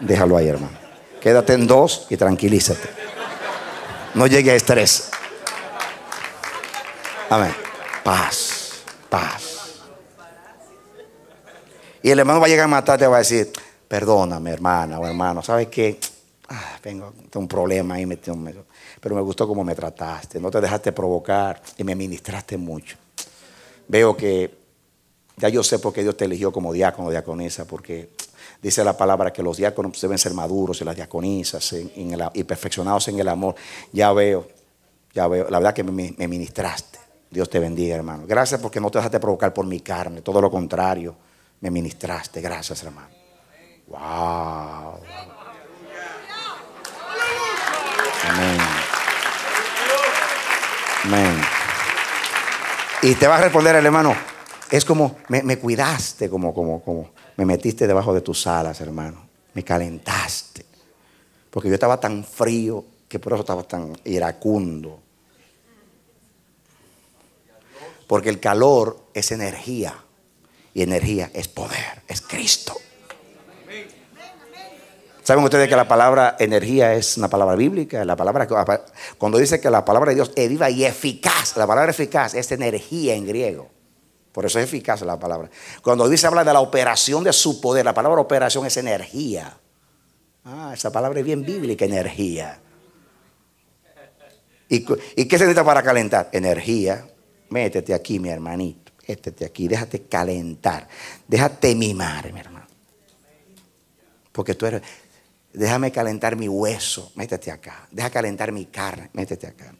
Déjalo ahí, hermano. Quédate en dos y tranquilízate. No llegue a estrés. Amén. Paz, paz. Y el hermano va a llegar a matarte y va a decir, perdóname, hermana o hermano, ¿sabes qué? Ah, tengo un problema ahí, pero me gustó cómo me trataste, no te dejaste provocar y me ministraste mucho. Veo que ya yo sé por qué Dios te eligió como diácono o diaconisa, porque dice la palabra que los diáconos deben ser maduros y las diaconisas en, en el, y perfeccionados en el amor. Ya veo, ya veo, la verdad que me, me ministraste. Dios te bendiga, hermano. Gracias porque no te dejaste provocar por mi carne, todo lo contrario. Me ministraste, gracias, hermano. Wow. Amén. Amén. Y te va a responder el hermano, es como me, me cuidaste, como, como, como me metiste debajo de tus alas, hermano. me calentaste. Porque yo estaba tan frío que por eso estaba tan iracundo. Porque el calor es energía. Y energía es poder, es Cristo. ¿Saben ustedes que la palabra energía es una palabra bíblica? La palabra, cuando dice que la palabra de Dios es viva y eficaz, la palabra eficaz es energía en griego. Por eso es eficaz la palabra. Cuando dice, habla de la operación de su poder, la palabra operación es energía. Ah, esa palabra es bien bíblica, energía. ¿Y, y qué se necesita para calentar? Energía. Métete aquí, mi hermanito. Métete aquí, déjate calentar. Déjate mimar, mi hermano. Porque tú eres... Déjame calentar mi hueso, métete acá. Deja calentar mi carne, métete acá.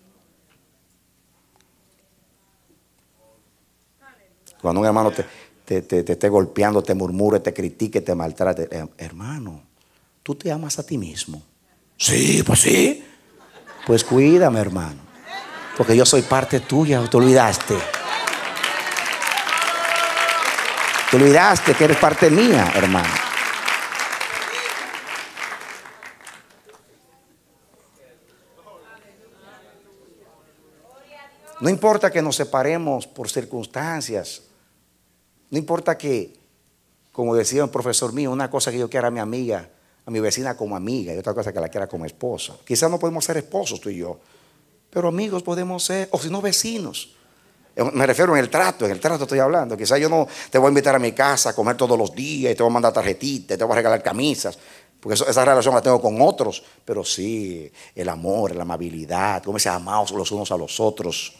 Cuando un hermano te, te, te, te esté golpeando, te murmure, te critique, te maltrate. Eh, hermano, ¿tú te amas a ti mismo? Sí, pues sí. Pues cuídame, hermano. Porque yo soy parte tuya, te olvidaste. Te olvidaste que eres parte mía, hermano. No importa que nos separemos por circunstancias. No importa que, como decía un profesor mío, una cosa que yo quiera a mi amiga, a mi vecina como amiga, y otra cosa que la quiera como esposa. Quizás no podemos ser esposos tú y yo, pero amigos podemos ser, o si no vecinos. Me refiero en el trato, en el trato estoy hablando. Quizás yo no te voy a invitar a mi casa a comer todos los días, y te voy a mandar tarjetitas, y te voy a regalar camisas. Porque eso, esa relación la tengo con otros. Pero sí, el amor, la amabilidad, como dice, amaos los unos a los otros.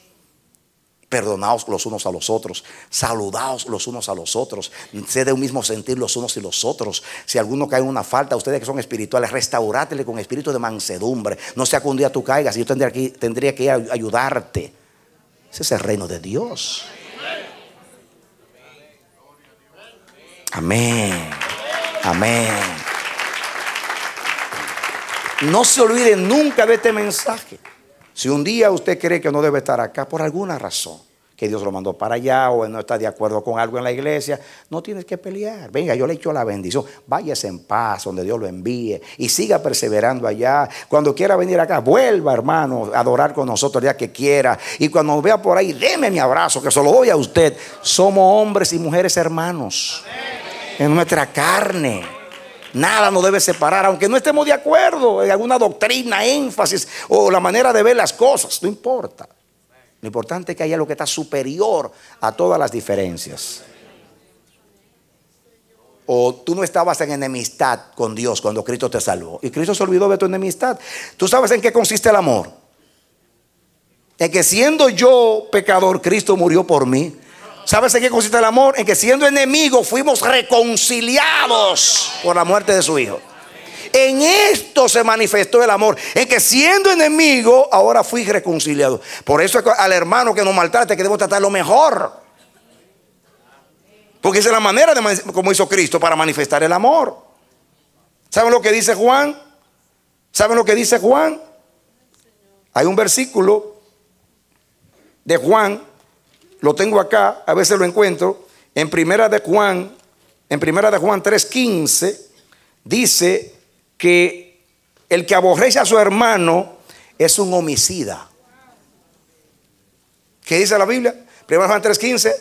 Perdonaos los unos a los otros, saludaos los unos a los otros, sed de un mismo sentir los unos y los otros. Si alguno cae en una falta, ustedes que son espirituales, restaurátele con espíritu de mansedumbre. No sea que un día tú caigas y yo tendría que, tendría que ir a ayudarte. Ese es el reino de Dios. Amén. Amén. No se olviden nunca de este mensaje. Si un día usted cree que no debe estar acá por alguna razón, que Dios lo mandó para allá o no está de acuerdo con algo en la iglesia, no tienes que pelear. Venga, yo le echo la bendición. Váyase en paz donde Dios lo envíe y siga perseverando allá. Cuando quiera venir acá, vuelva, hermano, a adorar con nosotros el día que quiera. Y cuando nos vea por ahí, deme mi abrazo, que se lo doy a usted. Somos hombres y mujeres hermanos. En nuestra carne. Nada nos debe separar, aunque no estemos de acuerdo en alguna doctrina, énfasis o la manera de ver las cosas. No importa. Lo importante es que haya lo que está superior a todas las diferencias. O tú no estabas en enemistad con Dios cuando Cristo te salvó. Y Cristo se olvidó de tu enemistad. ¿Tú sabes en qué consiste el amor? En que siendo yo pecador, Cristo murió por mí. ¿Sabes en qué consiste el amor? En que siendo enemigos fuimos reconciliados por la muerte de su hijo. En esto se manifestó el amor. En que siendo enemigo, ahora fui reconciliado. Por eso al hermano que nos maltrate, que debemos tratarlo mejor. Porque esa es la manera de, como hizo Cristo para manifestar el amor. ¿Saben lo que dice Juan? ¿Saben lo que dice Juan? Hay un versículo de Juan. Lo tengo acá, a veces lo encuentro. En primera de Juan, en primera de Juan tres quince, dice que el que aborrece a su hermano es un homicida. ¿Qué dice la Biblia? Primera de Juan tres quince,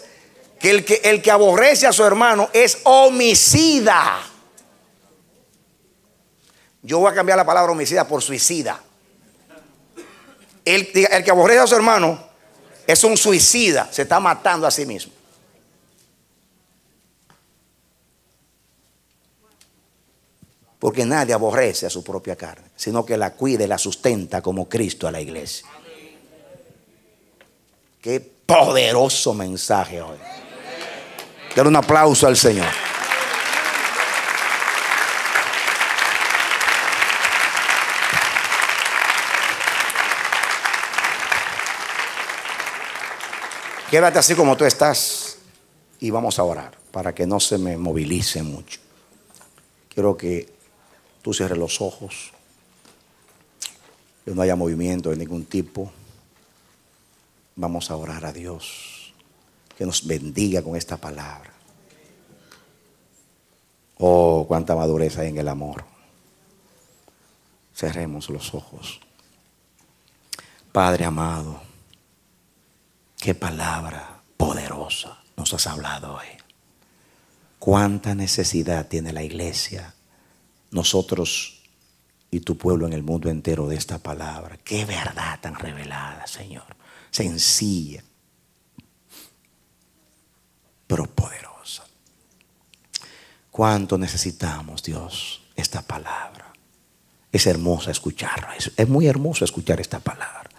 que el que el que aborrece a su hermano es homicida. Yo voy a cambiar la palabra homicida por suicida. El, el que aborrece a su hermano es un suicida, se está matando a sí mismo. Porque nadie aborrece a su propia carne, sino que la cuida y la sustenta como Cristo a la iglesia. Qué poderoso mensaje hoy. Dale un aplauso al Señor. Quédate así como tú estás y vamos a orar para que no se me movilice mucho. Quiero que tú cierres los ojos, que no haya movimiento de ningún tipo. Vamos a orar a Dios, que nos bendiga con esta palabra. Oh, cuánta madurez hay en el amor. Cerremos los ojos. Padre amado, qué palabra poderosa nos has hablado hoy. Cuánta necesidad tiene la iglesia, nosotros y tu pueblo en el mundo entero de esta palabra. Qué verdad tan revelada, Señor. Sencilla, pero poderosa. Cuánto necesitamos, Dios, esta palabra. Es hermosa escucharla. Es, es muy hermoso escuchar esta palabra,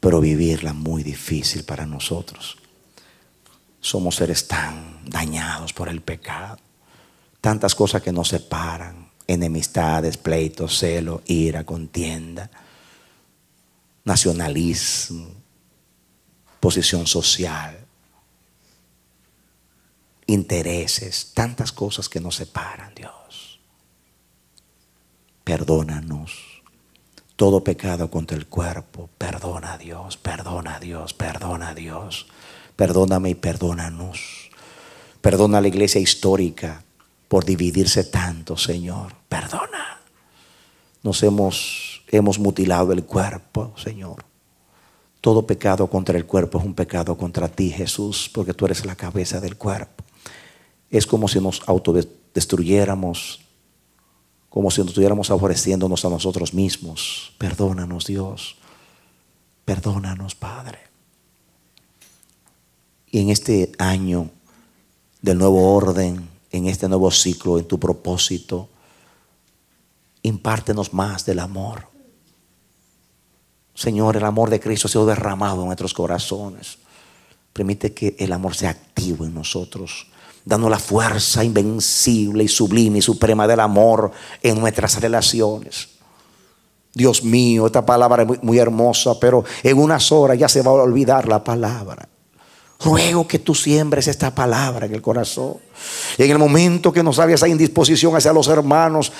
pero vivirla muy difícil para nosotros. Somos seres tan dañados por el pecado. Tantas cosas que nos separan. Enemistades, pleitos, celo, ira, contienda, nacionalismo, posición social, intereses. Tantas cosas que nos separan, Dios. Perdónanos. Todo pecado contra el cuerpo, perdona a Dios, perdona a Dios, perdona a Dios. Perdóname y perdónanos. Perdona a la iglesia histórica por dividirse tanto, Señor. Perdona. Nos hemos, hemos mutilado el cuerpo, Señor. Todo pecado contra el cuerpo es un pecado contra ti, Jesús, porque tú eres la cabeza del cuerpo. Es como si nos autodestruyéramos, como si nos estuviéramos aborreciéndonos a nosotros mismos. Perdónanos, Dios. Perdónanos, Padre. Y en este año del nuevo orden, en este nuevo ciclo, en tu propósito, impártenos más del amor. Señor, el amor de Cristo ha sido derramado en nuestros corazones. Permite que el amor sea activo en nosotros. Danos la fuerza invencible y sublime y suprema del amor en nuestras relaciones. Dios mío, esta palabra es muy, muy hermosa, pero en unas horas ya se va a olvidar la palabra. Ruego que tú siembres esta palabra en el corazón. Y en el momento que nos haya esa indisposición hacia los hermanos,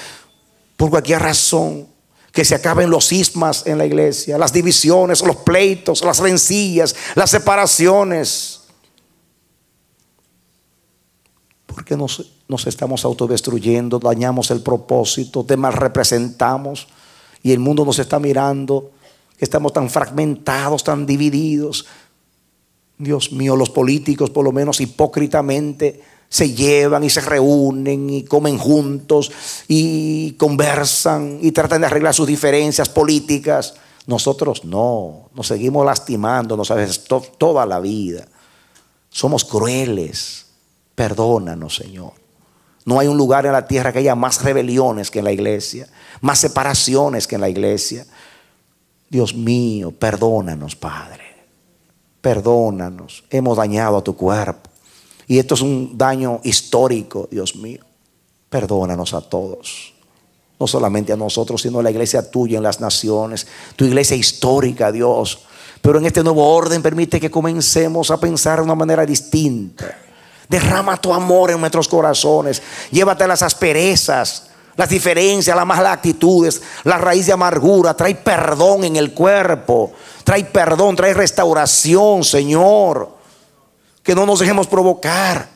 por cualquier razón, que se acaben los cismas en la iglesia, las divisiones, los pleitos, las rencillas, las separaciones. Porque nos, nos estamos autodestruyendo, dañamos el propósito, te mal representamos y el mundo nos está mirando, que estamos tan fragmentados, tan divididos. Dios mío, los políticos, por lo menos hipócritamente, se llevan y se reúnen y comen juntos y conversan y tratan de arreglar sus diferencias políticas. Nosotros no, nos seguimos lastimando, nos sabes, to, toda la vida. Somos crueles. Perdónanos, Señor. No hay un lugar en la tierra que haya más rebeliones que en la iglesia, más separaciones que en la iglesia. Dios mío, perdónanos, Padre. Perdónanos. Hemos dañado a tu cuerpo. Y esto es un daño histórico, Dios mío. Perdónanos a todos. No solamente a nosotros, sino a la iglesia tuya en las naciones. Tu iglesia histórica, Dios. Pero en este nuevo orden permite que comencemos a pensar de una manera distinta. Derrama tu amor en nuestros corazones. Llévate las asperezas, las diferencias, las malas actitudes, la raíz de amargura. Trae perdón en el cuerpo. Trae perdón, trae restauración, Señor. Que no nos dejemos provocar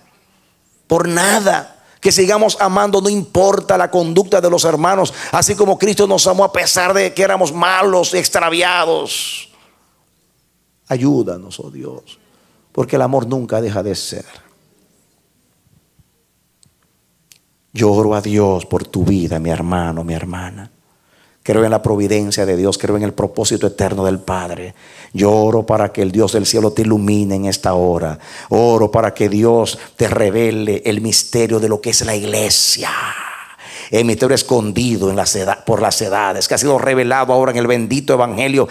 por nada. Que sigamos amando, no importa la conducta de los hermanos. Así como Cristo nos amó a pesar de que éramos malos y extraviados. Ayúdanos, oh Dios, porque el amor nunca deja de ser. Lloro a Dios por tu vida, mi hermano, mi hermana. Creo en la providencia de Dios, creo en el propósito eterno del Padre. Lloro para que el Dios del cielo te ilumine en esta hora. Oro para que Dios te revele el misterio de lo que es la iglesia. El misterio escondido en las edad, por las edades, que ha sido revelado ahora en el bendito evangelio.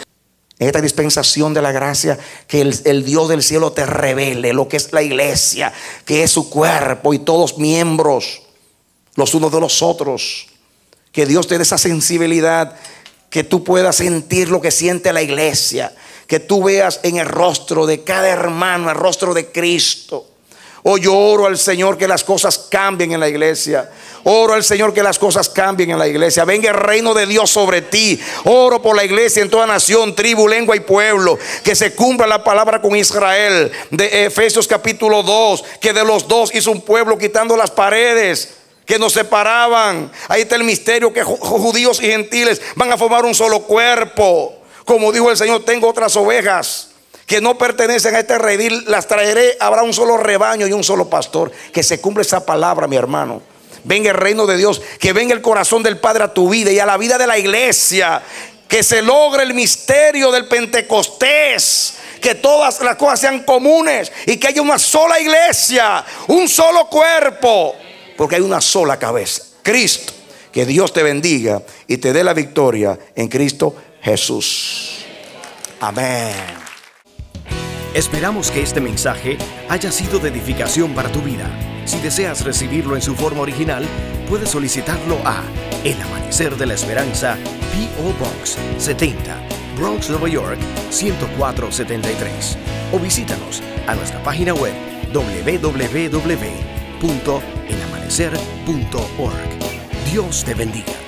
En esta dispensación de la gracia, que el, el Dios del cielo te revele lo que es la iglesia, que es su cuerpo y todos miembros los unos de los otros. Que Dios te dé esa sensibilidad, que tú puedas sentir lo que siente la iglesia, que tú veas en el rostro de cada hermano el rostro de Cristo. Hoy oro al Señor que las cosas cambien en la iglesia. Oro al Señor que las cosas cambien en la iglesia. Venga el reino de Dios sobre ti. Oro por la iglesia en toda nación, tribu, lengua y pueblo. Que se cumpla la palabra con Israel de Efesios capítulo dos, que de los dos hizo un pueblo quitando las paredes. que nos separaban. Ahí está el misterio que judíos y gentiles van a formar un solo cuerpo. Como dijo el Señor, tengo otras ovejas que no pertenecen a este redil, las traeré, habrá un solo rebaño y un solo pastor. Que se cumpla esa palabra, mi hermano. Venga el reino de Dios, que venga el corazón del Padre a tu vida y a la vida de la iglesia. Que se logre el misterio del Pentecostés, que todas las cosas sean comunes y que haya una sola iglesia, un solo cuerpo, porque hay una sola cabeza, Cristo. Que Dios te bendiga y te dé la victoria en Cristo Jesús. Amén. Esperamos que este mensaje haya sido de edificación para tu vida. Si deseas recibirlo en su forma original, puedes solicitarlo a El Amanecer de la Esperanza, P O Box setenta, Bronx, Nueva York, ciento cuatro setenta y tres. O visítanos a nuestra página web doble u doble u doble u punto el amanecer punto org. Dios te bendiga.